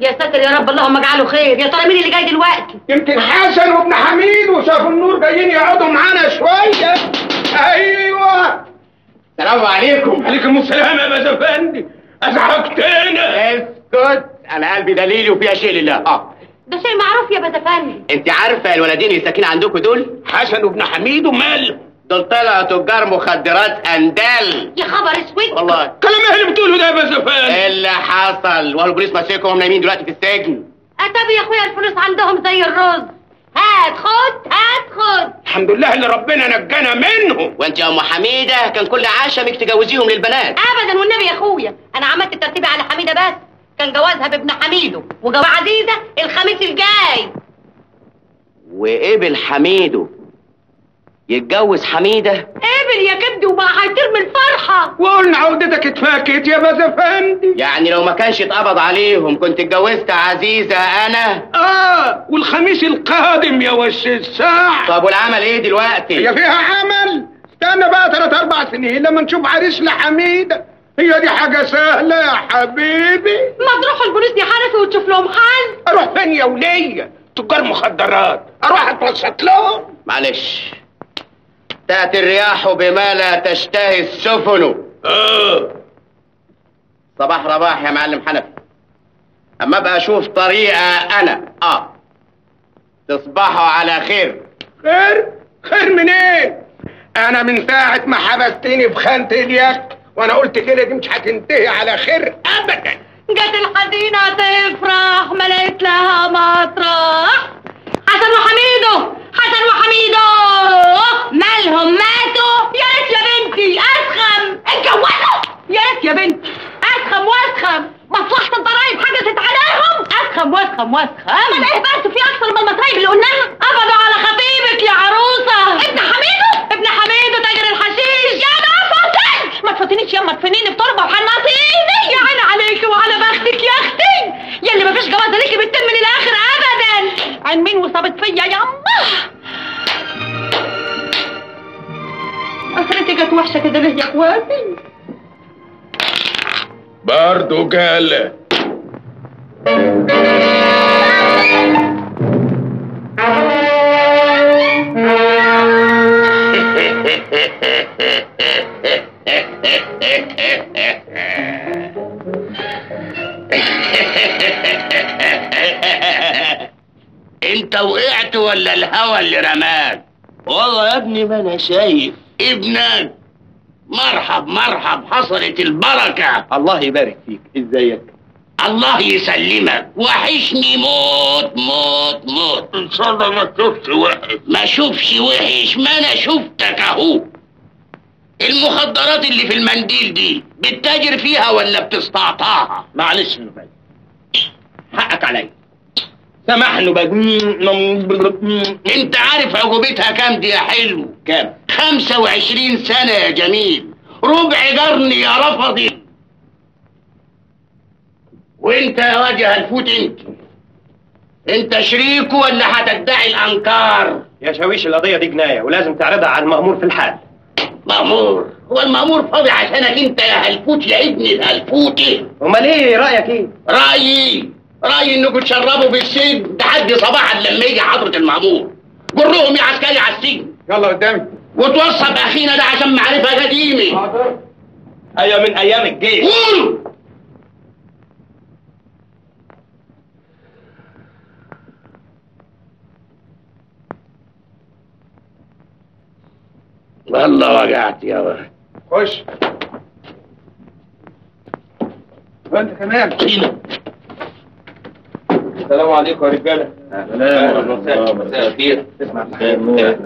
يا ساتر يا رب، اللهم اجعله خير. يا ترى مين اللي جاي دلوقتي؟ يمكن حسن وابن حميد وشافوا النور جايين يقعدوا معانا شوية. ايوه السلام عليكم. عليكم السلام يا باشا افندي. ازعجتنا. اسكت، انا قلبي دليلي وفيها شيء لله. اه ده شيء معروف يا بزفندي. انت عارفه الولدين اللي ساكنين عندكم دول؟ حسن وابن حميد ومال. دول طلعوا تجار مخدرات اندال. يا خبر اسود والله. كلام ايه اللي بتقوله ده يا بزفندي؟ اللي حصل وهو البوليس ماسكهم نايمين دلوقتي في السجن. اتابي يا اخويا الفلوس عندهم زي الرز. هات خد هات خد. الحمد لله اللي ربنا نجانا منهم. وانت يا ام حميده كان كل عشمك تجوزيهم للبنات. ابدا والنبي يا اخويا، انا عملت الترتيب على حميده بس، كان جوازها بابن حميدو وجوازها عزيزه الخميس الجاي. وقبل حميدو يتجوز حميده؟ قبل يا كبدي وما هيطير من الفرحه. وقلنا عودتك اتفكت يا بزفندي. يعني لو ما كانش اتقبض عليهم كنت اتجوزت عزيزه انا؟ اه والخميس القادم يا وش الساعه. طب والعمل ايه دلوقتي؟ هي فيها عمل؟ استنى بقى ثلاث اربع سنين لما نشوف عريس لحميده. هي دي حاجه سهله يا حبيبي. ما تروحوا البوليس يحرسوا وتشوف لهم حل. اروح فين يا وليه؟ تجار مخدرات اروح اتوسط لهم؟ معلش، تأتي الرياح بما لا تشتهي السفن. اه صباح رباح يا معلم حنفي. اما ابقى اشوف طريقه انا. اه تصبحوا على خير. خير؟ خير منين؟ إيه؟ انا من ساعه ما حبستني في خانه اليك وانا قلت كده دي مش هتنتهي على خير ابدا. جت الحزينه تفرح ما لقيت لها مطرح. حسن وحميدو حسن وحميدو مالهم ماتوا؟ يا ريت يا بنتي اسخم اتجوزوا. يا ريت يا بنتي اسخم واسخم، مصلحه الضرايب حدثت عليهم اسخم واسخم واسخم. امال ايه بس في اكثر من المصايب اللي قلناها؟ قبضوا على خطيبك يا عروسه ابن حميدو. ابن حميدو تاجر الحشيش. يا نفسك ما تفوتنيش يما، تفنيني في تربه وحنطيني. يا عيني عليكي وعلى بختك يا اختي يلي مفيش جوازه ليكي بتتم للاخر ابدا. عين مين وصابت فيا يما؟ أسرتي جت وحشة كده ليه يا اخواتي؟ برضه جالة. انت وقعت ولا الهوا اللي رماك؟ والله يا ابني ما انا شايف ابنك. مرحب مرحب، حصلت البركة. الله يبارك فيك. ازيك؟ الله يسلمك، وحشني موت موت موت. ان شاء الله ما تشوفش وحش. ما شوفش وحش، ما انا شفتك اهو. المخدرات اللي في المنديل دي بتتاجر فيها ولا بتستعطاها؟ معلش نبات حقك عليا، سامحني بقى. انت عارف عقوبتها كام دي يا حلو؟ كام؟ خمسة وعشرين سنة يا جميل، ربع قرن يا رفضي. وانت يا واجه الفوت، انت انت شريكه ولا هتدعي الانكار؟ يا شاويش القضية دي جناية ولازم تعرضها على المأمور في الحال. مأمور؟ هو المأمور فاضي عشانك انت يا هلفوت يا ابن الهلفوتي؟ امال ايه رأيك ايه؟ رأيي رأيي انكم تشربوا في السجن لحد صباحا لما يجي حضرة المأمور. جرهم يا عسكري على السجن. يلا قدامي. وتوصى بأخينا ده عشان معرفة قديمة. حاضر. أيوة من أيام الجيش. قولوا. والله وجعت يا واد. خش. وأنت كمان. هنا. السلام عليكم يا رجاله. السلام عليكم. مساء الخير. تسمع خير.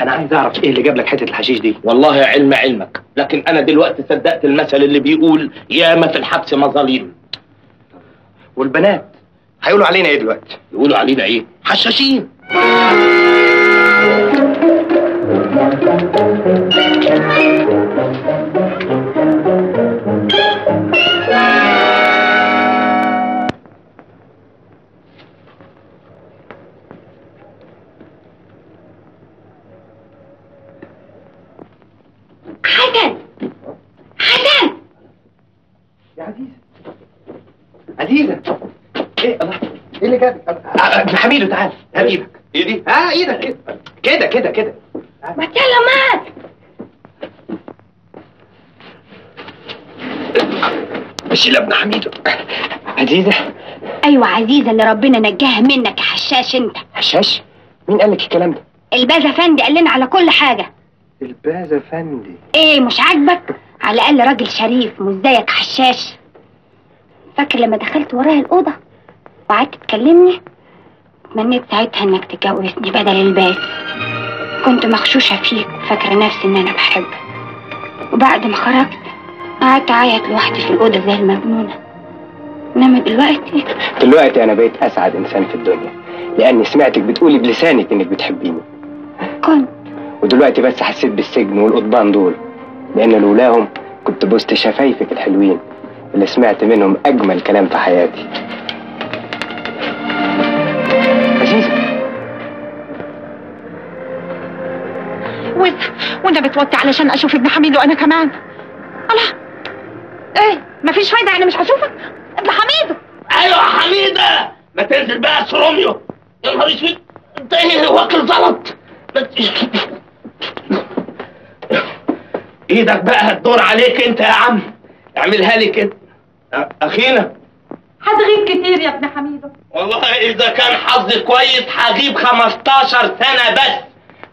انا عايز اعرف ايه اللي جاب لك حته الحشيش دي. والله علم علمك، لكن انا دلوقتي صدقت المثل اللي بيقول ياما في الحبس مظاليم. والبنات هيقولوا علينا ايه دلوقتي؟ يقولوا علينا ايه؟ حشاشين. حسن حسن يا عزيزة. عزيزة ايه؟ الله ايه اللي جابك؟ ابن حميدو تعال هات ايدك. ايدي؟ اه ايدك كده كده كده. ما تكلم معاك. شيل ابن حميدو. عزيزة. ايوه عزيزة اللي ربنا نجاها منك يا حشاش. انت حشاش؟ مين قال لك الكلام ده؟ الباز افندي قال لنا على كل حاجة. الباز افندي ايه مش عاجبك؟ على الاقل راجل شريف مش زيك حشاش. فاكر لما دخلت ورايا الاوضه وقعدت تكلمني تمنيت ساعتها انك تجوزني بدل الباقي. كنت مغشوشه فيك وفاكره نفسي ان انا بحبك. وبعد ما خرجت قعدت اعيط لوحدي في الاوضه زي المجنونه. انما دلوقتي دلوقتي انا بقيت اسعد انسان في الدنيا، لاني سمعتك بتقولي بلسانك انك بتحبيني. كنت ودلوقتي بس حسيت بالسجن والقضبان دول، لان لولاهم كنت بوست شفايفك الحلوين اللي سمعت منهم اجمل كلام في حياتي. وانت وانت بتوطي علشان اشوف ابن حميدو انا كمان. الله، ايه مفيش فايده يعني مش هشوفك؟ ابن حميدو. ايوه حميده، ما تنزل بقى يا سروميو. يا نهار اسود، انت ايه واكل زلط؟ ايدك بقى هتدور عليك انت يا عم، اعملها لي كده اخينا. هتغيب كتير يا ابن حميدو. والله اذا كان حظي كويس هغيب خمستاشر سنة بس.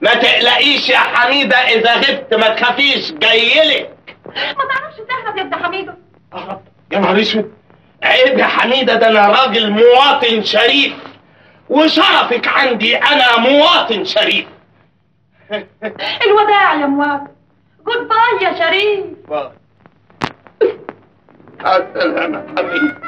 ما تقلقيش يا حميده، اذا غبت ما تخافيش، جايلك. ما تعرفش تهرب يا ابن حميده؟ اهرب؟ يا نهار اسود، عيب يا حميده، ده انا راجل مواطن شريف، وشرفك عندي، انا مواطن شريف. الوداع يا مواطن، جود باي يا شريف. باي. مع السلامه حميده.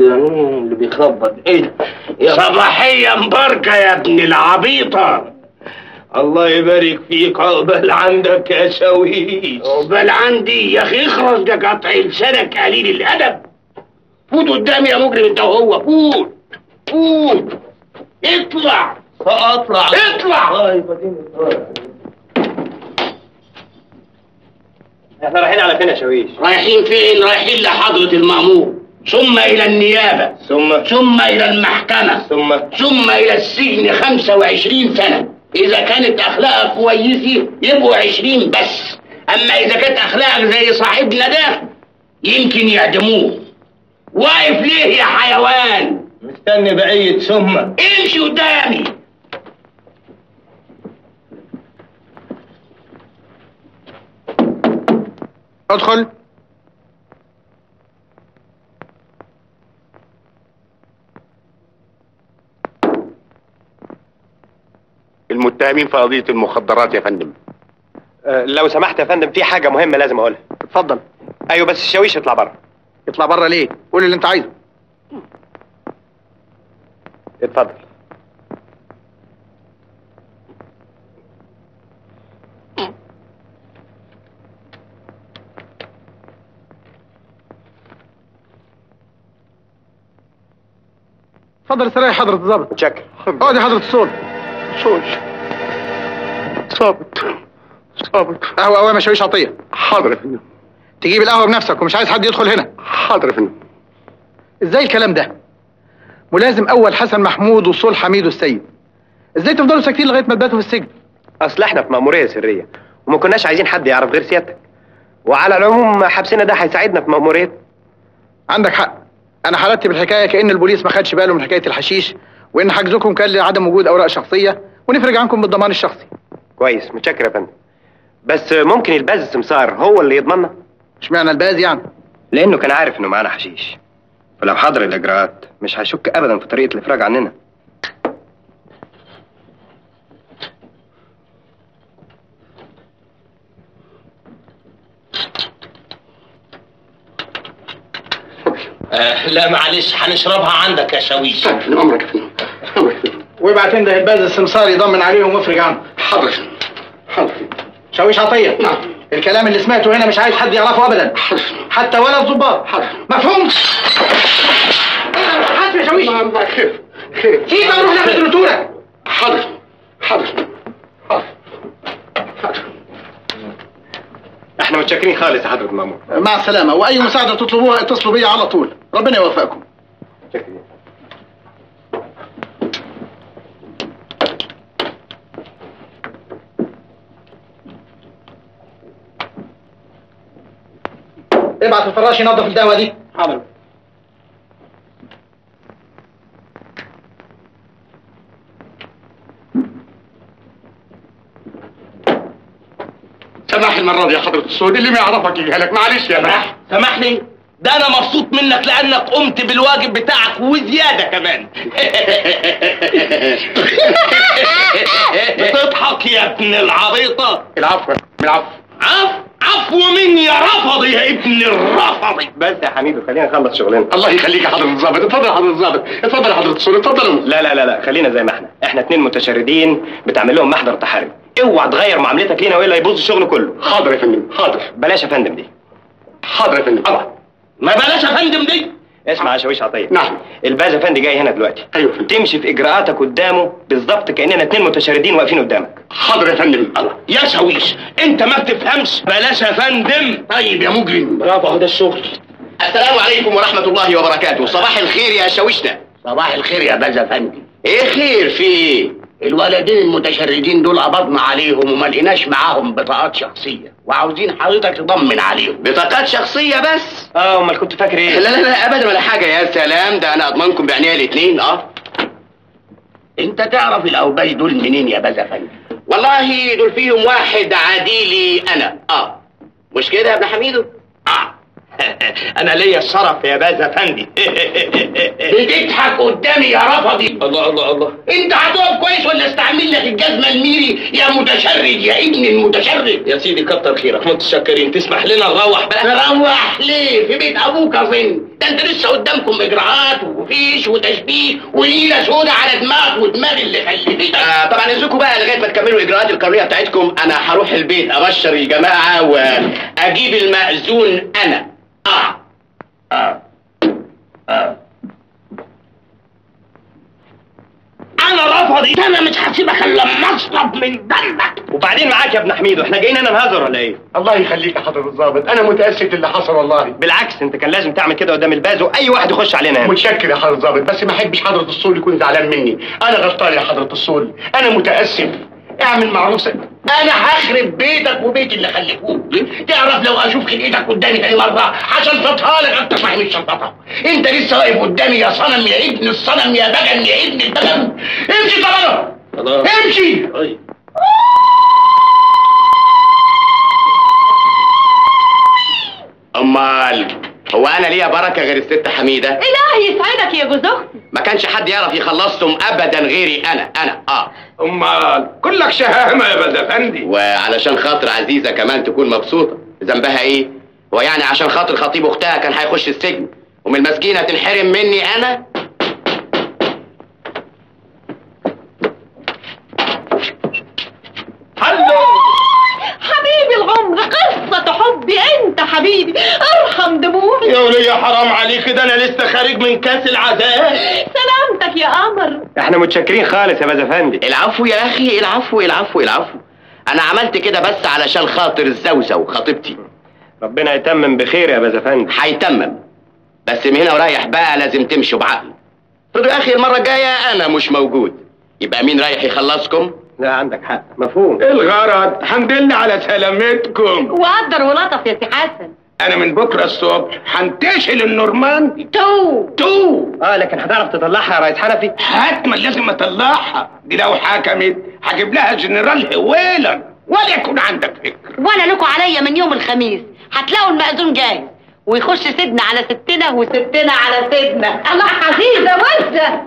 اللي بيخبط ايه؟ صباحية مباركة يا ابن العبيطة. الله يبارك فيك، عقبال عندك يا شاويش. عقبال عندي يا اخي، اخرس ده قطع لسانك قليل الأدب. فوت قدامي يا مجرم انت وهو، فوت فوت اطلع. اطلع اطلع. اه يبقى دي احنا رايحين على فين يا شاويش؟ رايحين فين؟ رايحين لحضرة المأمور، ثم إلى النيابة، ثم ثم إلى المحكمة، ثم ثم إلى السجن خمسة وعشرين سنة. إذا كانت أخلاقك كويسة يبقوا عشرين بس، أما إذا كانت أخلاقك زي صاحبنا ده يمكن يعدموه. واقف ليه يا حيوان؟ مستني بقية ثم. امشي قدامي. ادخل. المتهمين في قضية المخدرات يا فندم. أه لو سمحت يا فندم، في حاجة مهمة لازم أقولها. اتفضل. أيوه بس الشاويش يطلع بره. يطلع بره ليه؟ قول اللي أنت عايزه. اتفضل. اتفضل استريح حضرة الضابط. متشكر. اقعدي حضرة الصول. صول. صابت صابت قهوة قهوة ما شويش عطية. حاضر يا فندم. تجيب القهوة بنفسك ومش عايز حد يدخل هنا. حاضر يا فندم. ازاي الكلام ده؟ ملازم أول حسن محمود وصول حميد والسيد، ازاي تفضلوا ساكتين لغاية ما تباتوا في السجن؟ أصل احنا في مأمورية سرية وما كناش عايزين حد يعرف غير سيادتك، وعلى العموم حبسنا ده هيساعدنا في مأمورية. عندك حق، أنا حلتت بالحكاية كأن البوليس ما خدش باله من حكاية الحشيش، وإن حجزكم كان لعدم وجود أوراق شخصية، ونفرج عنكم بالضمان الشخصي. كويس، متشكر يا فندم. بس ممكن الباز السمسار هو اللي يضمننا؟ اشمعنى الباز يعني؟ لأنه كان عارف إنه معانا حشيش، فلو حضر الإجراءات مش هيشك أبدا في طريقة الإفراج عننا. آه لا معلش، هنشربها عندك يا شاويش. طيب عمرك يا فندم، عمرك يا فندم. وابعت انده الباز السمسار يضمن عليهم ويفرج عنهم. حاضر حاضر. شاويش عطيه. نعم. الكلام اللي سمعته هنا مش عايز حد يعرفه ابدا. حاضر. حتى ولا الضباط. حاضر. مفهوم؟ حاضر يا شاويش. ما خير خير. سيبها وروح ناخد النتورة. حاضر حاضر. متشكرين خالص يا حضرة المأمور. مع السلامة، وأي مساعدة تطلبوها اتصلوا بيا على طول، ربنا يوفقكم. متشكرين. ابعت الفراش ينظف الدواء دي. حاضر. سامح المرة دي يا حضرة السود، اللي ما يعرفك يجيها لك. معلش يا باشا. سامحني، ده أنا مبسوط منك لأنك قمت بالواجب بتاعك وزيادة كمان. بتضحك يا ابن العبيطة. العفو العفو. عفو؟ عفو من يا رفضي يا ابن الرفضي. بس يا حميدو خلينا نخلص شغلنا. الله يخليك يا حضرة الظابط، اتفضل يا حضرة الظابط، اتفضل يا حضرة السور، اتفضلوا. لا لا لا لا، خلينا زي ما احنا، احنا اتنين متشردين بتعمل لهم محضر تحري، اوعى تغير معاملتك لينا والا يبوظ الشغل كله. حاضر يا فندم، حاضر. بلاش يا فندم دي. حاضر يا فندم. طبعا ما بلاش يا فندم دي. اسمع يا شاويش عطيه. نعم. الباز افندي جاي هنا دلوقتي. ايوه. تمشي في اجراءاتك قدامه بالظبط كاننا اتنين متشردين واقفين قدامك. حاضر يا فندم. الله يا شاويش انت ما بتفهمش. بلاش يا فندم. طيب يا مجرم. برافو، اهو ده الشغل. السلام عليكم ورحمه الله وبركاته. صباح الخير يا شاويشنا. صباح الخير يا باز افندي. ايه خير في ايه؟ الولدين المتشردين دول قبضنا عليهم وما لقيناش معاهم بطاقات شخصيه، وعاوزين حضرتك تضمن عليهم. بطاقات شخصيه بس؟ اه امال كنت فاكر ايه؟ لا لا لا ابدا ولا حاجه. يا سلام، ده انا اضمنكم بعينيا الاثنين. اه انت تعرف الاوباش دول منين يا باز افندي؟ والله دول فيهم واحد عديلي انا. اه مش كده يا ابن حميدو؟ اه انا ليا الشرف يا باز افندي. بتضحك قدامي يا رفضي. الله الله الله. انت عدوك كويس ولا استعمل لك الجزمه الميري يا متشرد يا ابن المتشرد؟ يا سيدي كتر خيرك، متشكرين. تسمح لنا نروح بقى؟ نروح ليه؟ في بيت ابوك اظن. ده انت لسه قدامكم اجراءات وفيش وتشبيه ونيله سودا على دماغك ودماغ اللي خلفتك. آه طبعا اذنكم بقى لغايه ما تكملوا اجراءات القانونيه بتاعتكم، انا هروح البيت ابشر الجماعه واجيب المأذون انا. آه. آه. آه. أنا رفضي، أنا مش هسيبك إلا لما أشرب من دمك. وبعدين معاك يا ابن حميدو، إحنا جايين هنا نهزر ولا إيه؟ الله يخليك يا حضرة الظابط، أنا متأسف اللي حصل والله. بالعكس، أنت كان لازم تعمل كده قدام الباز وأي واحد يخش علينا هنا. متشكر يا حضرة الظابط، بس ما أحبش حضرة الصول يكون زعلان مني، أنا غلطان يا حضرة الصول، أنا متأسف. اعمل معروسك، انا هخرب بيتك وبيت اللي خلفوك. تعرف لو اشوف خلقتك قدامي تاني مره هشلططها لك اكتر ما هي متشلططه. انت لسه واقف قدامي يا صنم يا ابن الصنم يا بجن يا ابن البجن. امشي طبعا، امشي. امال هو انا ليا بركه غير الست حميده؟ الهي يسعدك يا جوز اختي. ما كانش حد يعرف يخلصهم ابدا غيري انا. انا اه امال كلك شهامه يا باز افندي. وعلشان خاطر عزيزه كمان تكون مبسوطه، ذنبها ايه؟ هو يعني عشان خاطر خطيب اختها كان هيخش السجن ومن المسكينه تنحرم مني انا؟ حبيبي العمر، قصة حبي انت حبيبي، ارحم دموعي. يا ولية حرام عليك، ده انا لسه خارج من كاس العذاب. سلامتك يا قمر. احنا متشكرين خالص يا باز افندي. العفو يا اخي، العفو العفو العفو. انا عملت كده بس علشان خاطر الزوزو خطيبتي. ربنا يتمم بخير يا باز افندي. هيتمم، بس من هنا ورايح بقى لازم تمشوا بعقل. ردوا يا اخي المرة الجاية انا مش موجود، يبقى مين رايح يخلصكم؟ لا عندك حق، مفهوم. الغرض هندلنا على سلامتكم. وقدر ولطف يا سي حسن. انا من بكره الصبح هنتشل النورماندي. تو تو اه لكن هتعرف تطلعها يا ريس حنفي؟ حتما لازم اطلعها دي، لو حكمت هجيب لها جنرال هويلا ولا يكون عندك فكر. ولا لكم عليا من يوم الخميس، هتلاقوا المأذون جاهز ويخش سيدنا على ستنا وستنا على سيدنا. الله عزيزه وزه.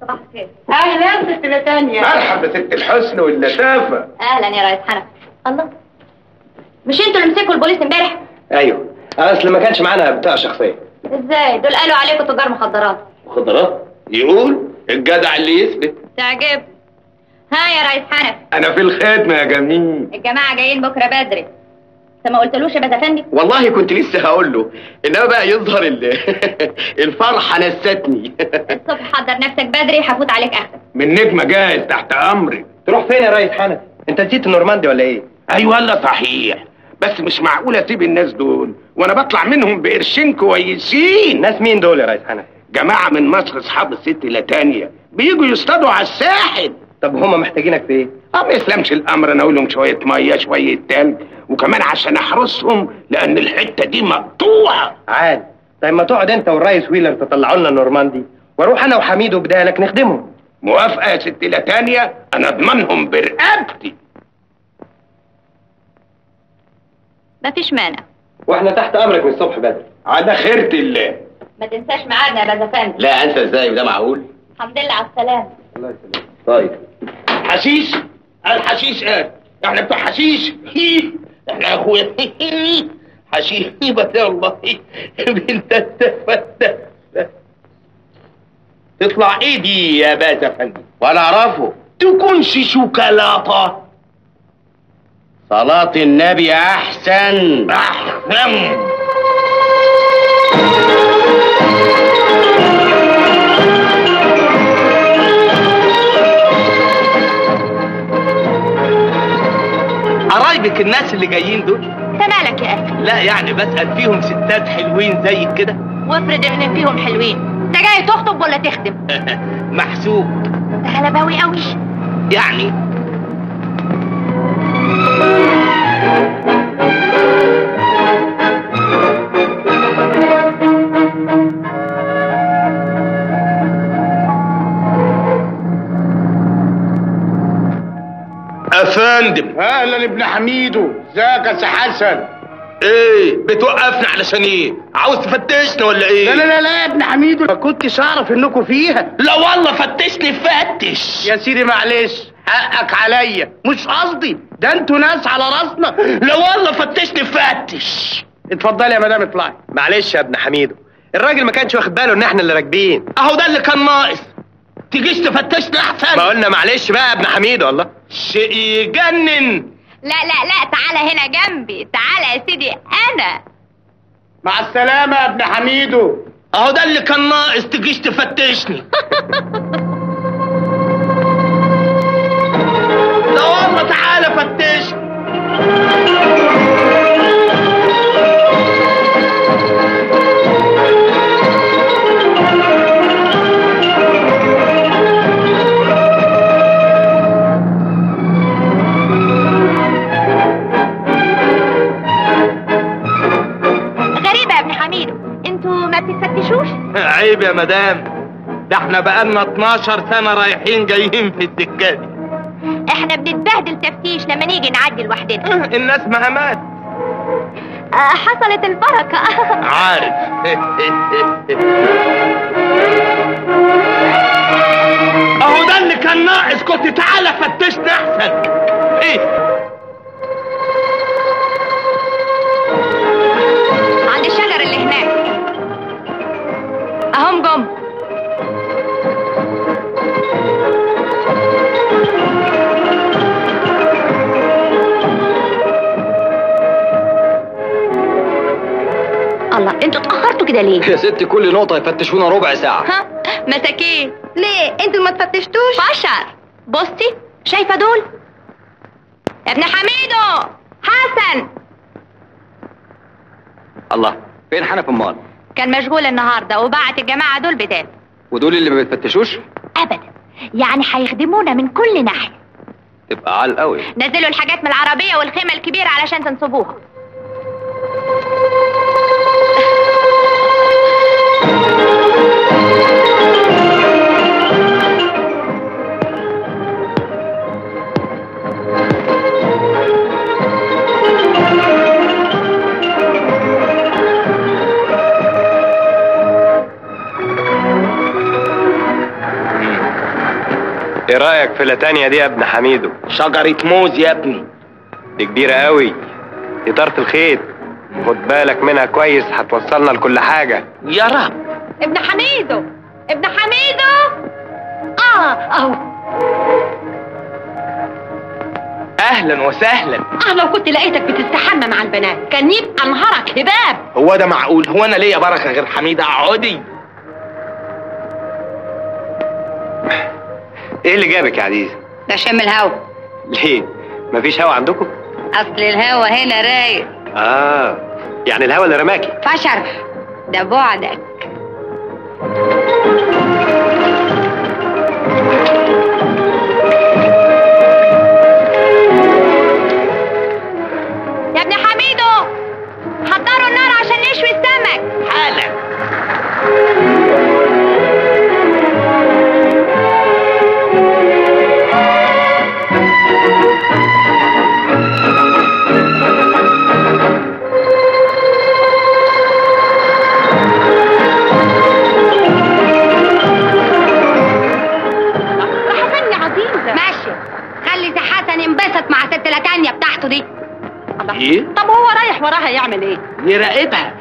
صباح الخير. اهلا ست لتانيا. مرحبا ست الحسن واللتافه. اهلا يا ريس حنفي. الله، مش انتوا اللي مسكوا البوليس امبارح؟ ايوه، اصل ما كانش معانا بطاقه شخصيه. ازاي؟ دول قالوا عليكم تجار مخدرات. مخدرات؟ يقول الجدع اللي يثبت. تعجب. ها يا ريس حنفي. انا في الخدمه يا جميل. الجماعه جايين بكره بدري. انت ما قلتلوش يا باشا؟ والله كنت لسه هقول له، انما بقى يظهر الفرحه نستني. الصبح حضر نفسك بدري، هفوت عليك اخدك. من نجمه جاهز تحت امرك. تروح فين يا ريس حنفي؟ انت نسيت النورماندي ولا ايه؟ اي والله صحيح، بس مش معقوله اسيب الناس دول وانا بطلع منهم بقرشين كويسين. ناس مين دول يا ريس حنفي؟ جماعه من مصر اصحاب الست لاتانيا، بييجوا يصطادوا على الساحل. طب هما محتاجينك في ايه؟ اه ما يسلمش الامر، انا اقول لهم شويه ميه شويه تلج، وكمان عشان احرسهم لان الحته دي مقطوعه. عاد طيب ما تقعد انت والريس ويلر تطلعوا لنا النورماندي، واروح انا وحميدو بدالك نخدمهم. موافقه يا ست لاتانيا، انا اضمنهم برقبتي. مفيش مانع، واحنا تحت امرك من الصبح بدري. على خيرة الله. ما تنساش ميعادنا يا بازافندي. لا انسى ازاي وده معقول؟ الحمد لله على السلامه. الله يسلمك. طيب حشيش؟ الحشيش قال احنا بتوع حشيش. احنا يا اخويا حشيش بس والله بنت التفتة. تطلع ايه دي يا بازافندي؟ ولا اعرفه. تكونش شوكولاته؟ صلاة النبي أحسن. أحسن. قرايبك الناس اللي جايين دول؟ انت مالك يا أخي؟ لا يعني بسأل فيهم ستات حلوين زيك كده؟ وافرض إن فيهم حلوين، أنت جاي تخطب ولا تخدم؟ محسوب. أنت غلباوي أوي. يعني؟ افندم. اهلا ابن حميدو. ازيك يا سي حسن؟ ايه بتوقفنا علشان ايه؟ عاوز تفتشنا ولا ايه؟ لا لا لا يا ابن حميدو، ما كنتش اعرف انكم فيها. لا والله فتشني. فتش يا سيدي معلش، حقك عليا، مش قصدي، ده انتوا ناس على راسنا. لا والله فتشني. فتش. اتفضلي يا مدام اطلعي. معلش يا ابن حميدو، الراجل ما كانش واخد باله ان احنا اللي راكبين. اهو ده اللي كان ناقص، تجيش تفتشنا احسن. ما قلنا معلش بقى يا ابن حميدو. والله شيء يجنن. لا لا لا، تعالى هنا جنبي، تعالى يا سيدي. انا مع السلامه يا ابن حميدو. اهو ده اللي كان ناقص، تجيش تفتشني. لا والله تعالى فتشني. عيب يا مدام، ده احنا بقالنا اتناشر سنة رايحين جايين في السكة دي. احنا بنتبهدل تفتيش لما نيجي نعدي لوحدنا. الناس مهمات. آه حصلت البركة. عارف. اهو ده اللي كان ناقص، كنت تعالى فتشنا احسن. ايه؟ عند الشجر اللي هناك. اهم جم. الله، انتوا اتاخرتوا كده ليه؟ يا ست كل نقطة يفتشونا ربع ساعة. ها؟ مساكين. ليه؟ انتوا ما تفتشتوش؟ بشر. بصي، شايفة دول؟ يا ابن حميدو، حسن. الله، فين حنفي امال؟ كان مشغول النهارده وبعت الجماعه دول بدال. ودول اللي ما بيتفتشوش؟ ابدا، يعني هيخدمونا من كل ناحيه. تبقى عال قوي. نزلوا الحاجات من العربيه والخيمه الكبيره علشان تنصبوها. ايه رايك في لاتانيا دي يا ابن حميدو؟ شجرة موز يا ابني، دي كبيرة قوي. إدارة الخيط، خد بالك منها كويس، هتوصلنا لكل حاجة. يا رب. ابن حميدو، ابن حميدو. اه اهو. اهلا وسهلا. اه لو كنت لقيتك بتستحمى مع البنات كان يبقى انهارك هباب. هو ده معقول؟ هو انا ليا بركه غير حميده؟ اقعدي. ايه اللي جابك يا عزيزه؟ بشم الهوا. ليه؟ مفيش هوا عندكم؟ اصل الهوا هنا رايق. اه يعني الهوا اللي رماكي فشر ده بعدك. يا ابن حميدو حضروا النار عشان نشوي السمك حالا. راحتني عظيمة. ماشي خلي سي حسن ينبسط مع ست لكانية بتاعته دي. ايه؟ طب هو رايح وراها يعمل ايه؟ يراقبها،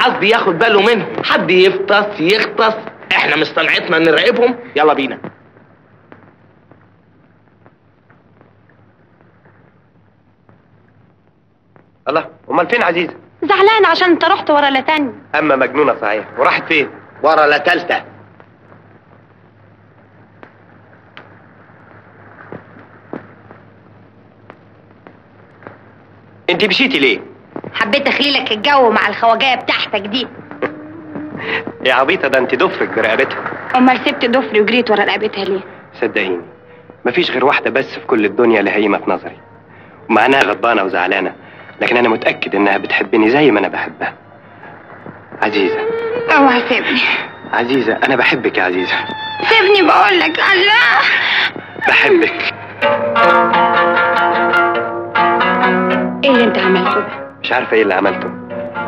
قصدي ياخد باله منها، حد يفطس يغطس، احنا مش صنعتنا نراقبهم، يلا بينا. الله، امال فين عزيزة؟ زعلان عشان انت رحت ورا لا تاني. اما مجنونة صحيح، وراحت فين؟ ورا لا تالتة. انت مشيتي ليه؟ حبيت اخليلك الجو مع الخواجايه بتاعتك دي. يا عبيطه ده انت دفرك برقبتها. امال سبت دفري وجريت ورا رقبتها ليه؟ صدقيني مفيش غير واحده بس في كل الدنيا اللي هيمت نظري، ومع انها غضبانه وزعلانه لكن انا متاكد انها بتحبني زي ما انا بحبها. عزيزه اوعى سيبني. عزيزه انا بحبك يا عزيزه. سيبني بقول لك. الله بحبك. ايه اللي انت عملته؟ مش عارفه ايه اللي عملته.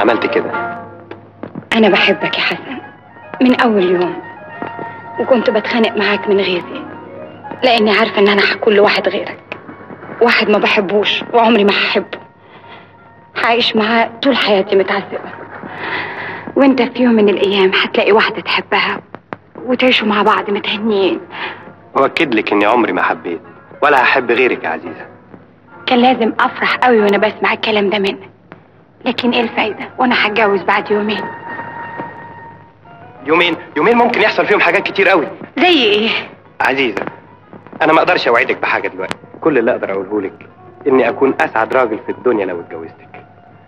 عملت كده. انا بحبك يا حسن من اول يوم، وكنت بتخانق معاك من غيظي لاني عارفه ان انا هكون لواحد غيرك، واحد ما بحبوش وعمري ما هحبه، هعيش معاه طول حياتي متعذبه. وانت في يوم من الايام هتلاقي واحده تحبها وتعيشوا مع بعض متهنيين. واكد لك اني عمري ما حبيت ولا هحب غيرك يا عزيزه. كان لازم افرح قوي وانا بسمع الكلام ده منك، لكن ايه الفايده وانا هتجوز بعد يومين. يومين يومين ممكن يحصل فيهم حاجات كتير قوي. زي ايه؟ عزيزه انا ما اقدرش اوعدك بحاجه دلوقتي، كل اللي اقدر اقوله لك اني اكون اسعد راجل في الدنيا لو اتجوزتك.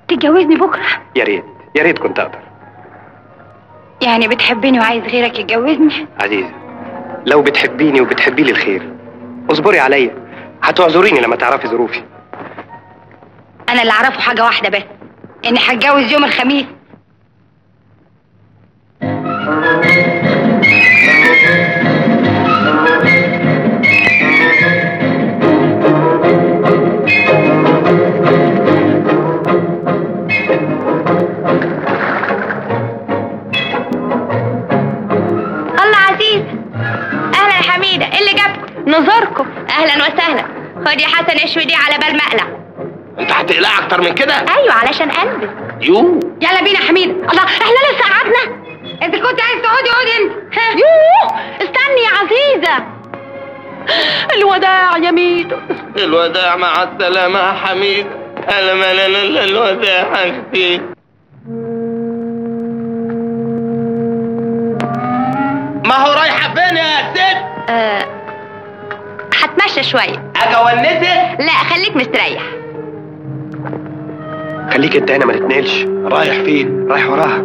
تتجوزني بكره؟ يا ريت يا ريت كنت اقدر. يعني بتحبني وعايز غيرك يتجوزني؟ عزيزه لو بتحبيني وبتحبي لي الخير اصبري عليا، هتعذريني لما تعرفي ظروفي. انا اللي اعرفه حاجه واحده بس، اني هتجوز يوم الخميس. الله عزيز. اهلا يا حميده، ايه اللي جابكم؟ نزوركم. اهلا وسهلا. خد يا حسن اشوي دي على بال ما اقلع. انت هتقلع اكتر من كده؟ ايوه علشان البس. يو يلا بينا حميد. الله احنا لسه قعدنا؟ انت كنت عايز تقعدي قعدي انت. ها يوه استني يا عزيزه. الوداع يا ميدو. الوداع مع السلامه يا حميد. انا ما لا لا الوداع حاجتي. ما هو رايحه فين يا ست؟ أه... هتمشى شويه. اجونسك؟ لا خليك مستريح. خليك انت هنا ما تتنقلش. رايح فين؟ رايح وراها.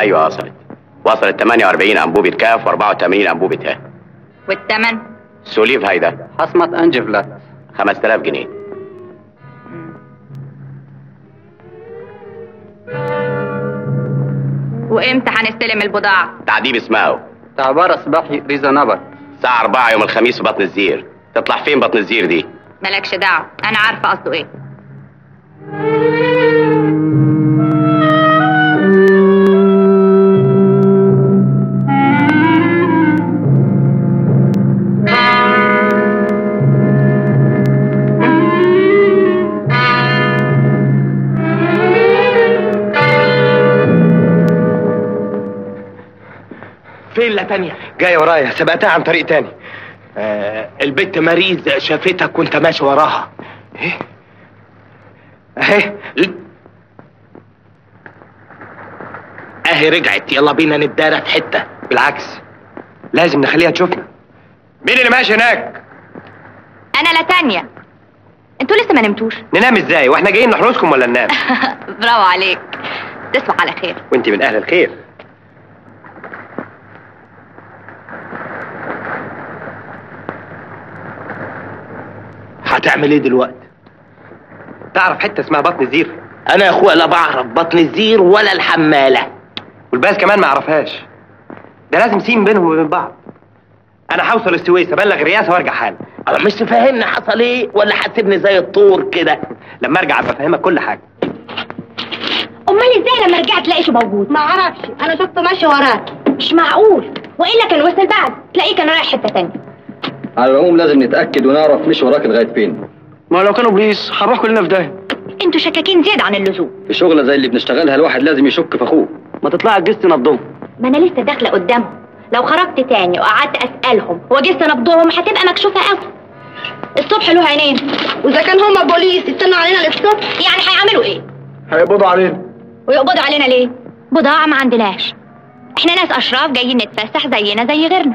ايوه وصلت وصلت ثمانية وأربعين انبوبه كاف وأربعة وثمانين انبوبه ها. والثمن؟ سوليف هيدا حصمه انجفلات خمسة آلاف جنيه. وامتى هنستلم البضاعه؟ تعذيب اسمها تعبار صباحي ريزا نبر الساعه أربعة يوم الخميس في بطن الزير. تطلع فين بطن الزير دي؟ مالكش دعوه، انا عارفه قصده ايه. فيلا تانية جاية ورايا، سبقتها عن طريق تاني. آه البت مريض شافتك وانت ماشي وراها. ايه؟ اهي اهي رجعت. يلا بينا نتدارى في حتة. بالعكس لازم نخليها تشوفنا. مين اللي ماشي هناك؟ أنا لا تانية. انتوا لسه ما نمتوش؟ ننام ازاي؟ واحنا جايين نحرسكم ولا ننام؟ برافو عليك، تصبح على خير. وانت من أهل الخير. هتعمل ايه دلوقتي؟ تعرف حته اسمها بطن الزير؟ انا يا اخويا لا بعرف بطن الزير ولا الحماله، والباس كمان ما اعرفهاش. ده لازم سين بينهم وبين بعض. انا هوصل السويس ابلغ رياسه وارجع حالا. انا مش تفهمني حصل ايه ولا هتسيبني زي الطور كده؟ لما ارجع ابقى افهمك كل حاجه. امال ازاي لما رجعت تلاقيه موجود؟ ما اعرفش، انا شفته ماشي وراك. مش معقول، والا كان وصل بعد تلاقيه كان رايح حته ثانيه. على العموم لازم نتأكد ونعرف مش وراك لغاية فين. ما لو كانوا بوليس هنروح كلنا في داهية. انتوا شكاكين زيادة عن اللزوم. في شغلة زي اللي بنشتغلها الواحد لازم يشك في اخوه. ما تطلع الجيش تنضهم. ما انا لسه داخلة قدامهم. لو خرجت تاني وقعدت اسألهم هو جيش تنضهم هتبقى مكشوفة قوي. الصبح له عينين، واذا كان هما بوليس يستنوا علينا للصبح يعني هيعملوا ايه؟ هيقبضوا علينا. ويقبضوا علينا ليه؟ بضاعة ما عندناش. احنا ناس اشراف جايين نتفسح زينا زي غيرنا.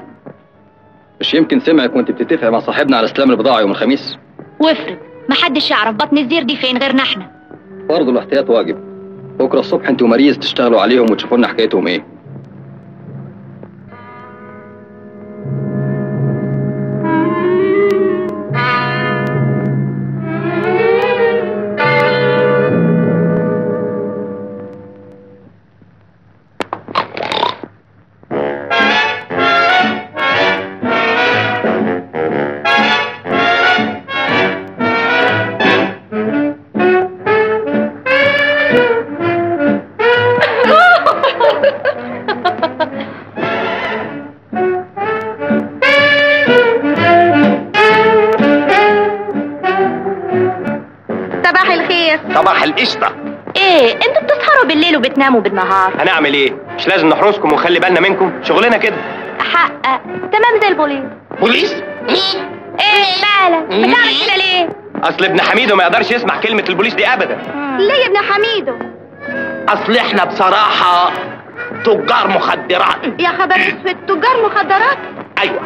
مش يمكن سمعك وانت بتتفق مع صاحبنا على استلام البضاعه يوم الخميس؟ وافرض محدش يعرف بطن الزير دي فين غيرنا احنا. برضه الاحتياط واجب. بكره الصبح انت ومريز تشتغلوا عليهم وتشوفوا لنا حكايتهم ايه. بتناموا بالنهار. هنعمل ايه؟ مش لازم نحرسكم ونخلي بالنا منكم؟ شغلنا كده. حقق تمام زي البوليس. بوليس؟ ايه مالك؟ بتعمل كده ليه؟ اصل ابن حميدو ما يقدرش يسمع كلمة البوليس دي ابدا. ليه يا ابن حميدو؟ اصل احنا بصراحة تجار مخدرات. يا خبر اسود، تجار مخدرات؟ ايوه،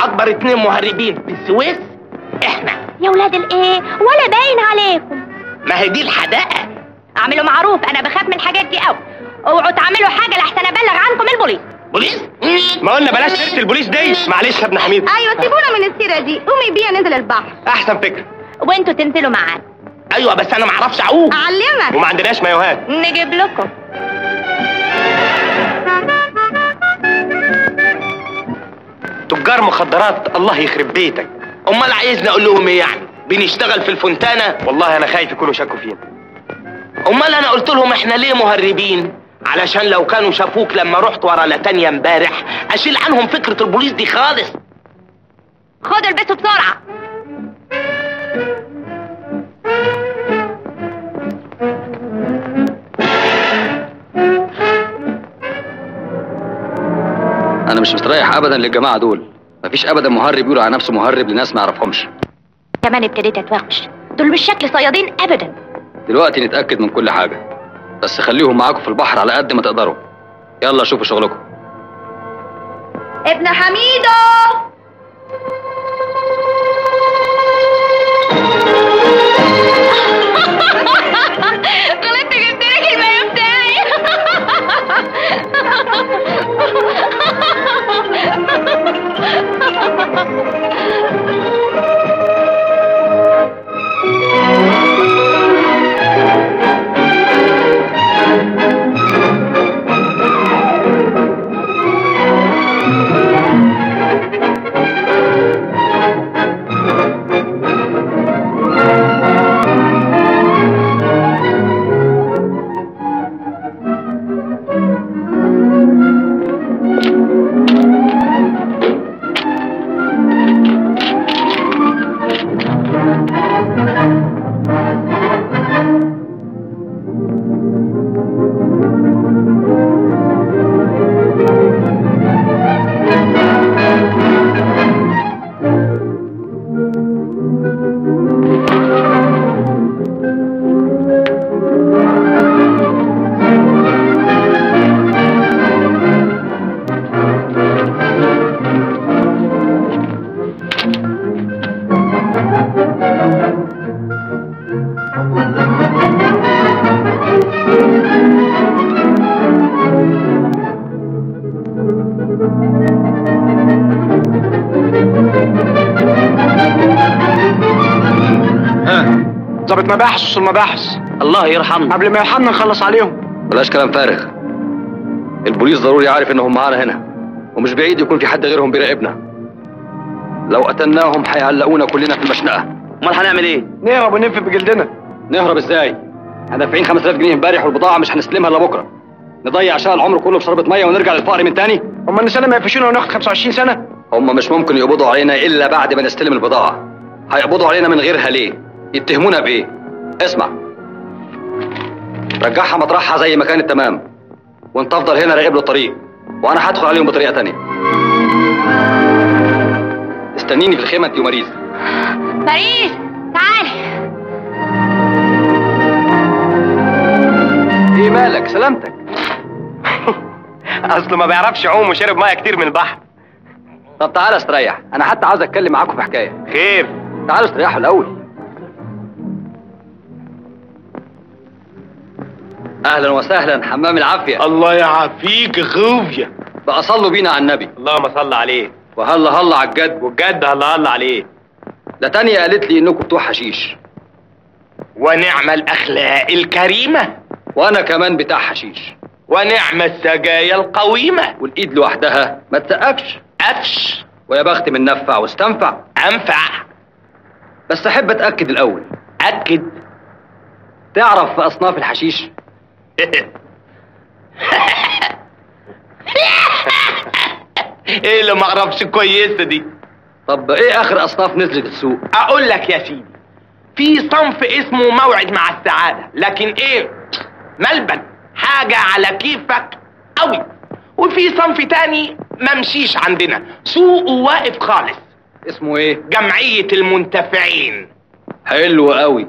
اكبر اتنين مهربين في السويس احنا. يا ولاد الايه؟ ولا باين عليكم. ما هي دي الحدائق. اعملوا معروف، انا بخاف من الحاجات دي قوي. اوعوا تعملوا حاجه لحسن ابلغ عنكم البوليس. بوليس؟ ما قلنا بلاش سيره البوليس دي. معلش يا ابن حميد. ايوه سيبونا من السيره دي. قومي بيا ننزل البحر. احسن فكره. وانتوا تنزلوا معانا. ايوه بس انا ما اعرفش اعوم. اعلمك. وما عندناش مايوهات. نجيب لكم. تجار مخدرات الله يخرب بيتك. امال عايزني اقول لهم ايه يعني؟ بنشتغل في الفونتانه. والله انا خايف يكونوا شكوا فينا. امال انا قلت لهم احنا ليه مهربين؟ علشان لو كانوا شافوك لما رحت ورا لتانية امبارح اشيل عنهم فكره البوليس دي خالص. خدوا البسوا بسرعه. انا مش مستريح ابدا للجماعه دول. مفيش ابدا مهرب يقول على نفسه مهرب لناس ما يعرفهمش. كمان ابتديت اتوحش. دول مش شكل صيادين ابدا. دلوقتي نتأكد من كل حاجة، بس خليهم معاكم في البحر على قد ما تقدروا. يلا شوفوا شغلكم. ابن حميدو. غلطت، جبت لك المايو بتاعي. ها ظابط مباحث وصول مباحث الله يرحمه قبل ما يرحمنا نخلص عليهم. بلاش كلام فارغ، البوليس ضروري عارف انهم معانا هنا، ومش بعيد يكون في حد غيرهم بيراقبنا. لو قتلناهم هيعلقونا كلنا في المشنقه. امال هنعمل ايه؟ نهرب وننفي بجلدنا. نهرب ازاي؟ احنا دافعين خمسة آلاف جنيه امبارح والبضاعه مش هنستلمها الا بكره. نضيع شغل العمر كله بشربة ميه ونرجع للفقر من تاني؟ هم النسانه ما يقفشونا وناخد خمسة وعشرين سنه؟ هم مش ممكن يقبضوا علينا الا بعد ما نستلم البضاعه. هيقبضوا علينا من غيرها ليه؟ يتهمونا بايه؟ اسمع، رجعها مطرحها زي ما كانت تمام، وانت افضل هنا راقب له الطريق، وانا هدخل عليهم بطريقه تانيه. استنيني في الخيمه انت وماريز. ماريز تعالي. ايه مالك؟ سلامتك. اصله ما بيعرفش يعوم وشرب ميه كتير من البحر. طب تعالى استريح، انا حتى عاوز اتكلم معاكم في حكايه. خير؟ تعالوا استريحوا الاول. اهلا وسهلا حمام العافيه. الله يعافيك يا خوفيا. بقى صلوا بينا على النبي. اللهم صل عليه. وهلا هلا على الجد. والجد هلا هلا عليه. ده تانية قالت لي انكم بتوع حشيش. ونعم الاخلاق الكريمه. وانا كمان بتاع حشيش. ونعم السجايا القويمه. والايد لوحدها ما تسقفش. قفش. ويا بخت من نفع واستنفع. انفع. بس احب اتاكد الاول. اكد. تعرف في اصناف الحشيش؟ ايه اللي ما اعرفش كويسه دي؟ طب ايه اخر اصناف نزلت السوق؟ اقول لك يا سيدي، في صنف اسمه موعد مع السعاده، لكن ايه؟ ملبن، حاجه على كيفك قوي. وفي صنف تاني ممشيش عندنا، سوق واقف خالص. اسمه ايه؟ جمعيه المنتفعين. حلو قوي.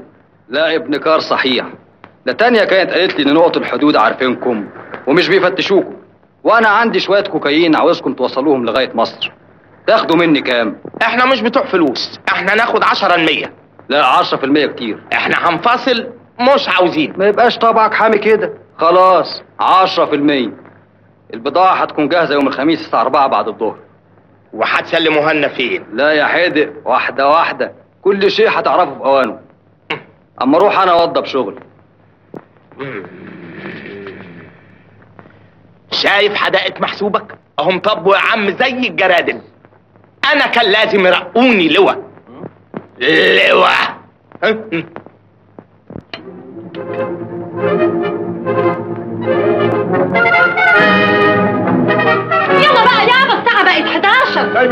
لا ابن كار صحيح. ده تانية كانت قالت لي ان نقط الحدود عارفينكم ومش بيفتشوكم، وانا عندي شويه كوكايين عاوزكم توصلوهم لغايه مصر. تاخدوا مني كام؟ احنا مش بتوع فلوس، احنا ناخد عشرة في المية. لا عشرة في المية كتير، احنا هنفصل مش عاوزين. ما يبقاش طبعك حامي كده. خلاص عشرة في المية. البضاعه هتكون جاهزه يوم الخميس الساعه أربعة بعد الظهر. وهتسلموها لنا فين؟ لا يا حدق، واحده واحده، كل شيء هتعرفه في اوانه. اما اروح انا اوضب شغلي. شايف حدائق محسوبك اهم؟ طب يا عم زي الجرادل، انا كان لازم يرقوني لوا لوا. يلا بقى يابا، الساعه بقت إحدى عشر. طيب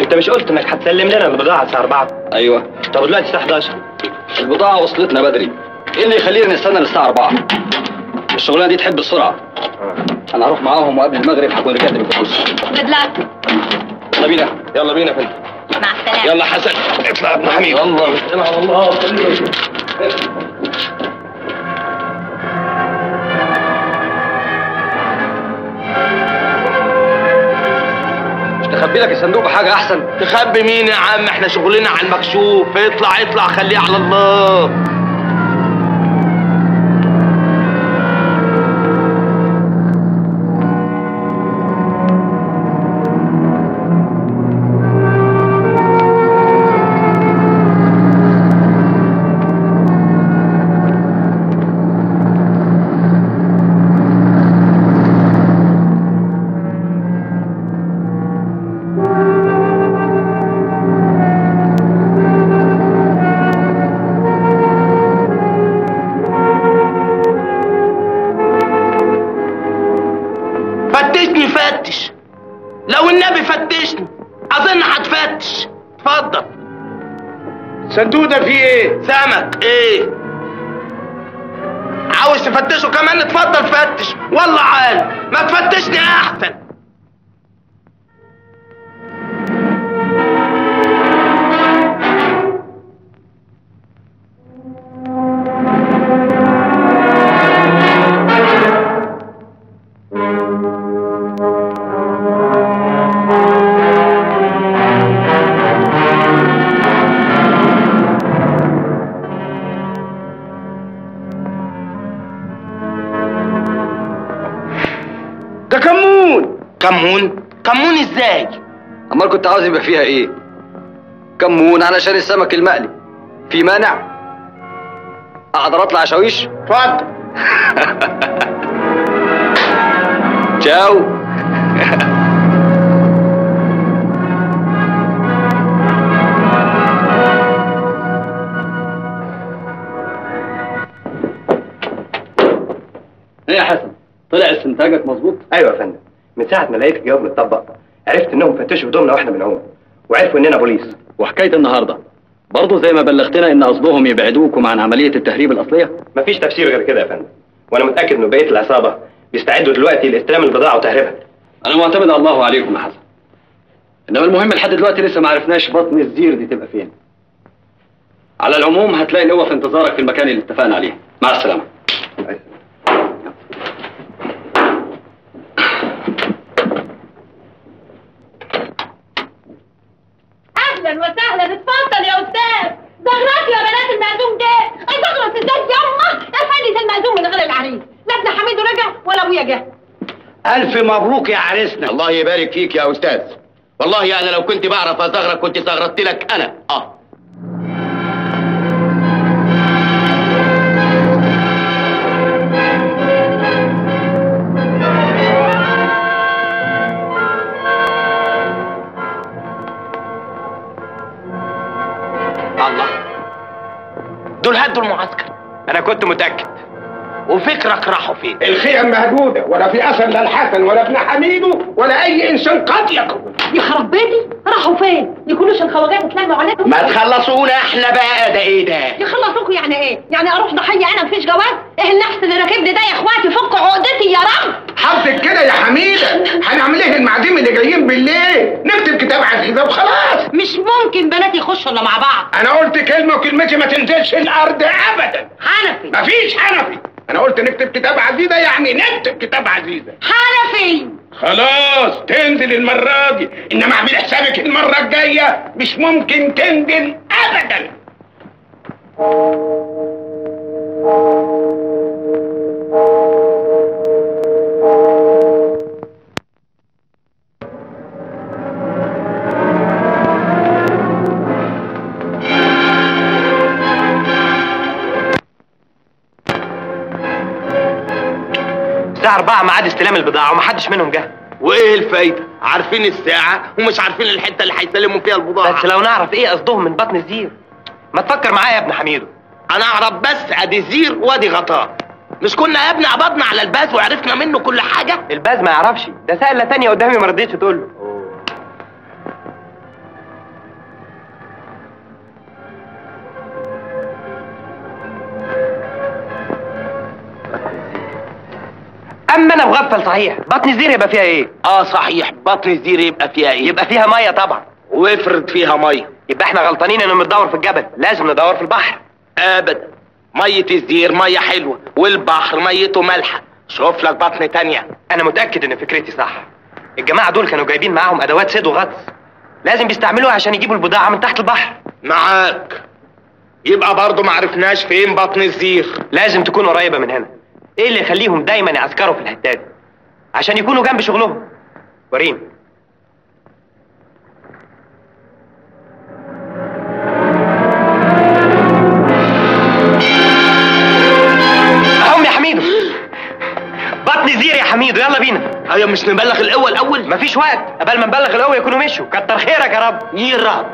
انت مش قلت انك هتسلم لنا البضاعه الساعه أربعة؟ ايوه. طب دلوقتي الساعه إحدى عشر، البضاعه وصلتنا بدري، ايه اللي يخلينا نستنى للساعه أربعة؟ الشغلانه دي تحب السرعه. انا هروح معاهم وقبل المغرب هكون رجعت بالفلوس. بدلك. يلا بينا يلا بينا يا فندم. مع السلامه. يلا حسن اطلع يا ابن حميد. والله انا على الله. تخبي لك الصندوق بحاجه احسن. تخبي مين يا عم؟ احنا شغلنا على المكشوف. اطلع اطلع خليه على الله. الصندوق ده فيه ايه؟ سمك. ايه؟ عاوز تفتشه كمان؟ اتفضل فتش. والله عال ما تفتشني احسن. أمال كنت عاوز يبقى فيها إيه؟ كمون علشان السمك المقلي. في مانع؟ أقدر أطلع أشاويش؟ اتفضل. تشاو. ايه يا حسن، طلع استنتاجك مظبوط؟ ايوه يا فندم، من ساعه ما لقيت الجواب متطبق عرفت انهم فتشوا هدومنا واحنا بنعوم وعرفوا اننا بوليس. وحكايه النهارده برضه زي ما بلغتنا ان قصدهم يبعدوكم عن عمليه التهريب الاصليه؟ مفيش تفسير غير كده يا فندم، وانا متاكد ان بقيه العصابه بيستعدوا دلوقتي لاستلام البضاعه وتهريبها. انا معتمد على الله عليكم يا حسن، انما المهم لحد دلوقتي لسه ما عرفناش بطن الزير دي تبقى فين. على العموم هتلاقي القوه في انتظارك في المكان اللي اتفقنا عليه. مع السلامه. اهلا وسهلا، اتفضل يا استاذ. زغرات يا بنات المعزوم ده، اي زغرت ازاي يا امه؟ الحقني المعزوم من غير العريس، لا ابن حميدو رجع ولا ابويا جه. الف مبروك يا عريسنا. الله يبارك فيك يا استاذ، والله انا لو كنت بعرف ازغرك كنت زغرت لك انا. اه دول هدوا المعسكر، انا كنت متاكد. وفكرك راحوا فين؟ الخيام مهدوده، ولا في اثر لا الحسن ولا ابن حميدو ولا اي انسان قد يقوم. يخرب بيتي، راحوا فين؟ يكونوش الخواجات اتلموا عليكم؟ ما تخلصونا احنا بقى. ده ايه ده؟ يخلصوكم يعني ايه؟ يعني اروح ضحيه انا مفيش جواز؟ ايه النحس اللي راكبني ده يا اخواتي؟ فكوا عقدتي يا رب. حظك كده يا حميده، هنعمل ايه المعدم اللي جايين بالليل؟ نكتب كتاب على الحساب وخلاص. مش ممكن بناتي يخشوا الا مع بعض. انا قلت كلمه وكلمتي ما تنزلش الارض ابدا. حنفي مفيش حنفي، أنا قلت نكتب كتاب عزيزة، يعني نكتب كتاب عزيزة. حنفي خلاص تنزل المرة دي، إنما اعمل حسابك المرة الجاية مش ممكن تنزل أبداً. الساعة أربعة ميعاد استلام البضاعة ومحدش منهم جه. وإيه الفايدة؟ عارفين الساعة ومش عارفين الحتة اللي هيسلموا فيها البضاعة. بس لو نعرف إيه قصدهم من بطن الزير. ما تفكر معايا يا ابن حميدو. أنا أعرف بس أدي زير وأدي غطاء. مش كنا قبل عبضنا على الباز وعرفنا منه كل حاجة؟ الباز ما يعرفش، ده سألة تانية قدامي ما رديتش تقول له. اما انا بغفل. صحيح بطن الزير يبقى فيها ايه؟ اه صحيح بطن الزير يبقى فيها ايه؟ يبقى فيها ميه طبعا. وافرض فيها ميه؟ يبقى احنا غلطانين انه بندور في الجبل، لازم ندور في البحر. ابدا، ميه الزير ميه حلوه والبحر ميته مالحه. شوف لك بطن تانيه. انا متاكد ان فكرتي صح. الجماعه دول كانوا جايبين معاهم ادوات صيد وغطس، لازم بيستعملوها عشان يجيبوا البضاعه من تحت البحر. معاك. يبقى برضه ما عرفناش فين بطن الزير. لازم تكون قريبه من هنا. ايه اللي يخليهم دايما يعسكروا في الحته دي؟ عشان يكونوا جنب شغلهم. وريني. اهو يا حميدو. بطن زير يا حميدو، يلا بينا. ايوه مش نبلغ القوه الاول؟ مفيش وقت، قبل ما نبلغ القوه يكونوا مشوا. كتر خيرك يا رب. يا رب.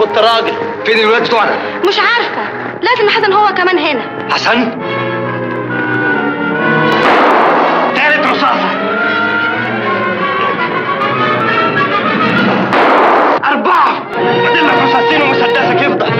كنت راجل. فين الولاد بتوعنا؟ مش عارفه، لازم حسن هو كمان هنا. حسن؟ تالت رصاصه، اربعه، فاضل لك رصاصتين ومسدسك يفضل.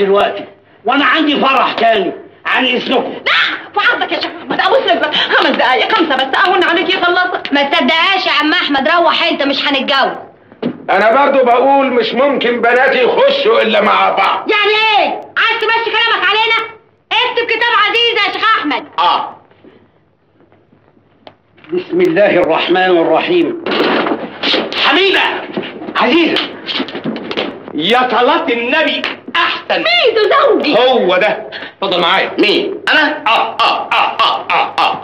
دلوقتي وانا عندي فرح تاني عن اذنكم. نعم في عرضك يا شيخ، ما تقوسني بقى. خمس دقايق خمسه بس اهون عليك يخلصك. ما تصدقهاش يا عم احمد، روح انت مش هنتجوز. انا برضو بقول مش ممكن بناتي يخشوا الا مع بعض. يعني ايه؟ عايز تمشي كلامك علينا؟ اكتب كتاب عزيز يا شيخ احمد. اه بسم الله الرحمن الرحيم. حميده عزيزه، يا صلاة النبي احسن. مين ده؟ زوجي. هو ده. اتفضل معايا. مين انا؟ اه اه اه اه اه اه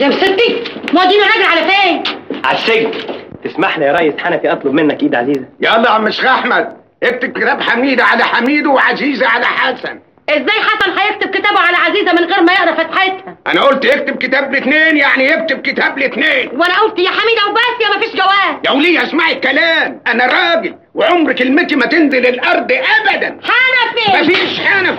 يا ستي، مودينا راجل على فين؟ على السجن. تسمح لي يا ريس حنفي اطلب منك ايد عزيزه؟ يلا يا عم شيخ احمد، اكتب كتاب حميده على حميدو وعزيزه على حسن. ازاي حسن هيكتب كتابه على عزيزه من غير ما يقرا فتحتها؟ انا قلت اكتب كتاب لاثنين، يعني اكتب كتاب لاثنين. وانا قلت يا حميده وبس، يا مفيش جواز. يا وليه اسمعي الكلام، انا راجل وعمر كلمتي ما تنزل الارض ابدا. حنفي. مفيش حنفي.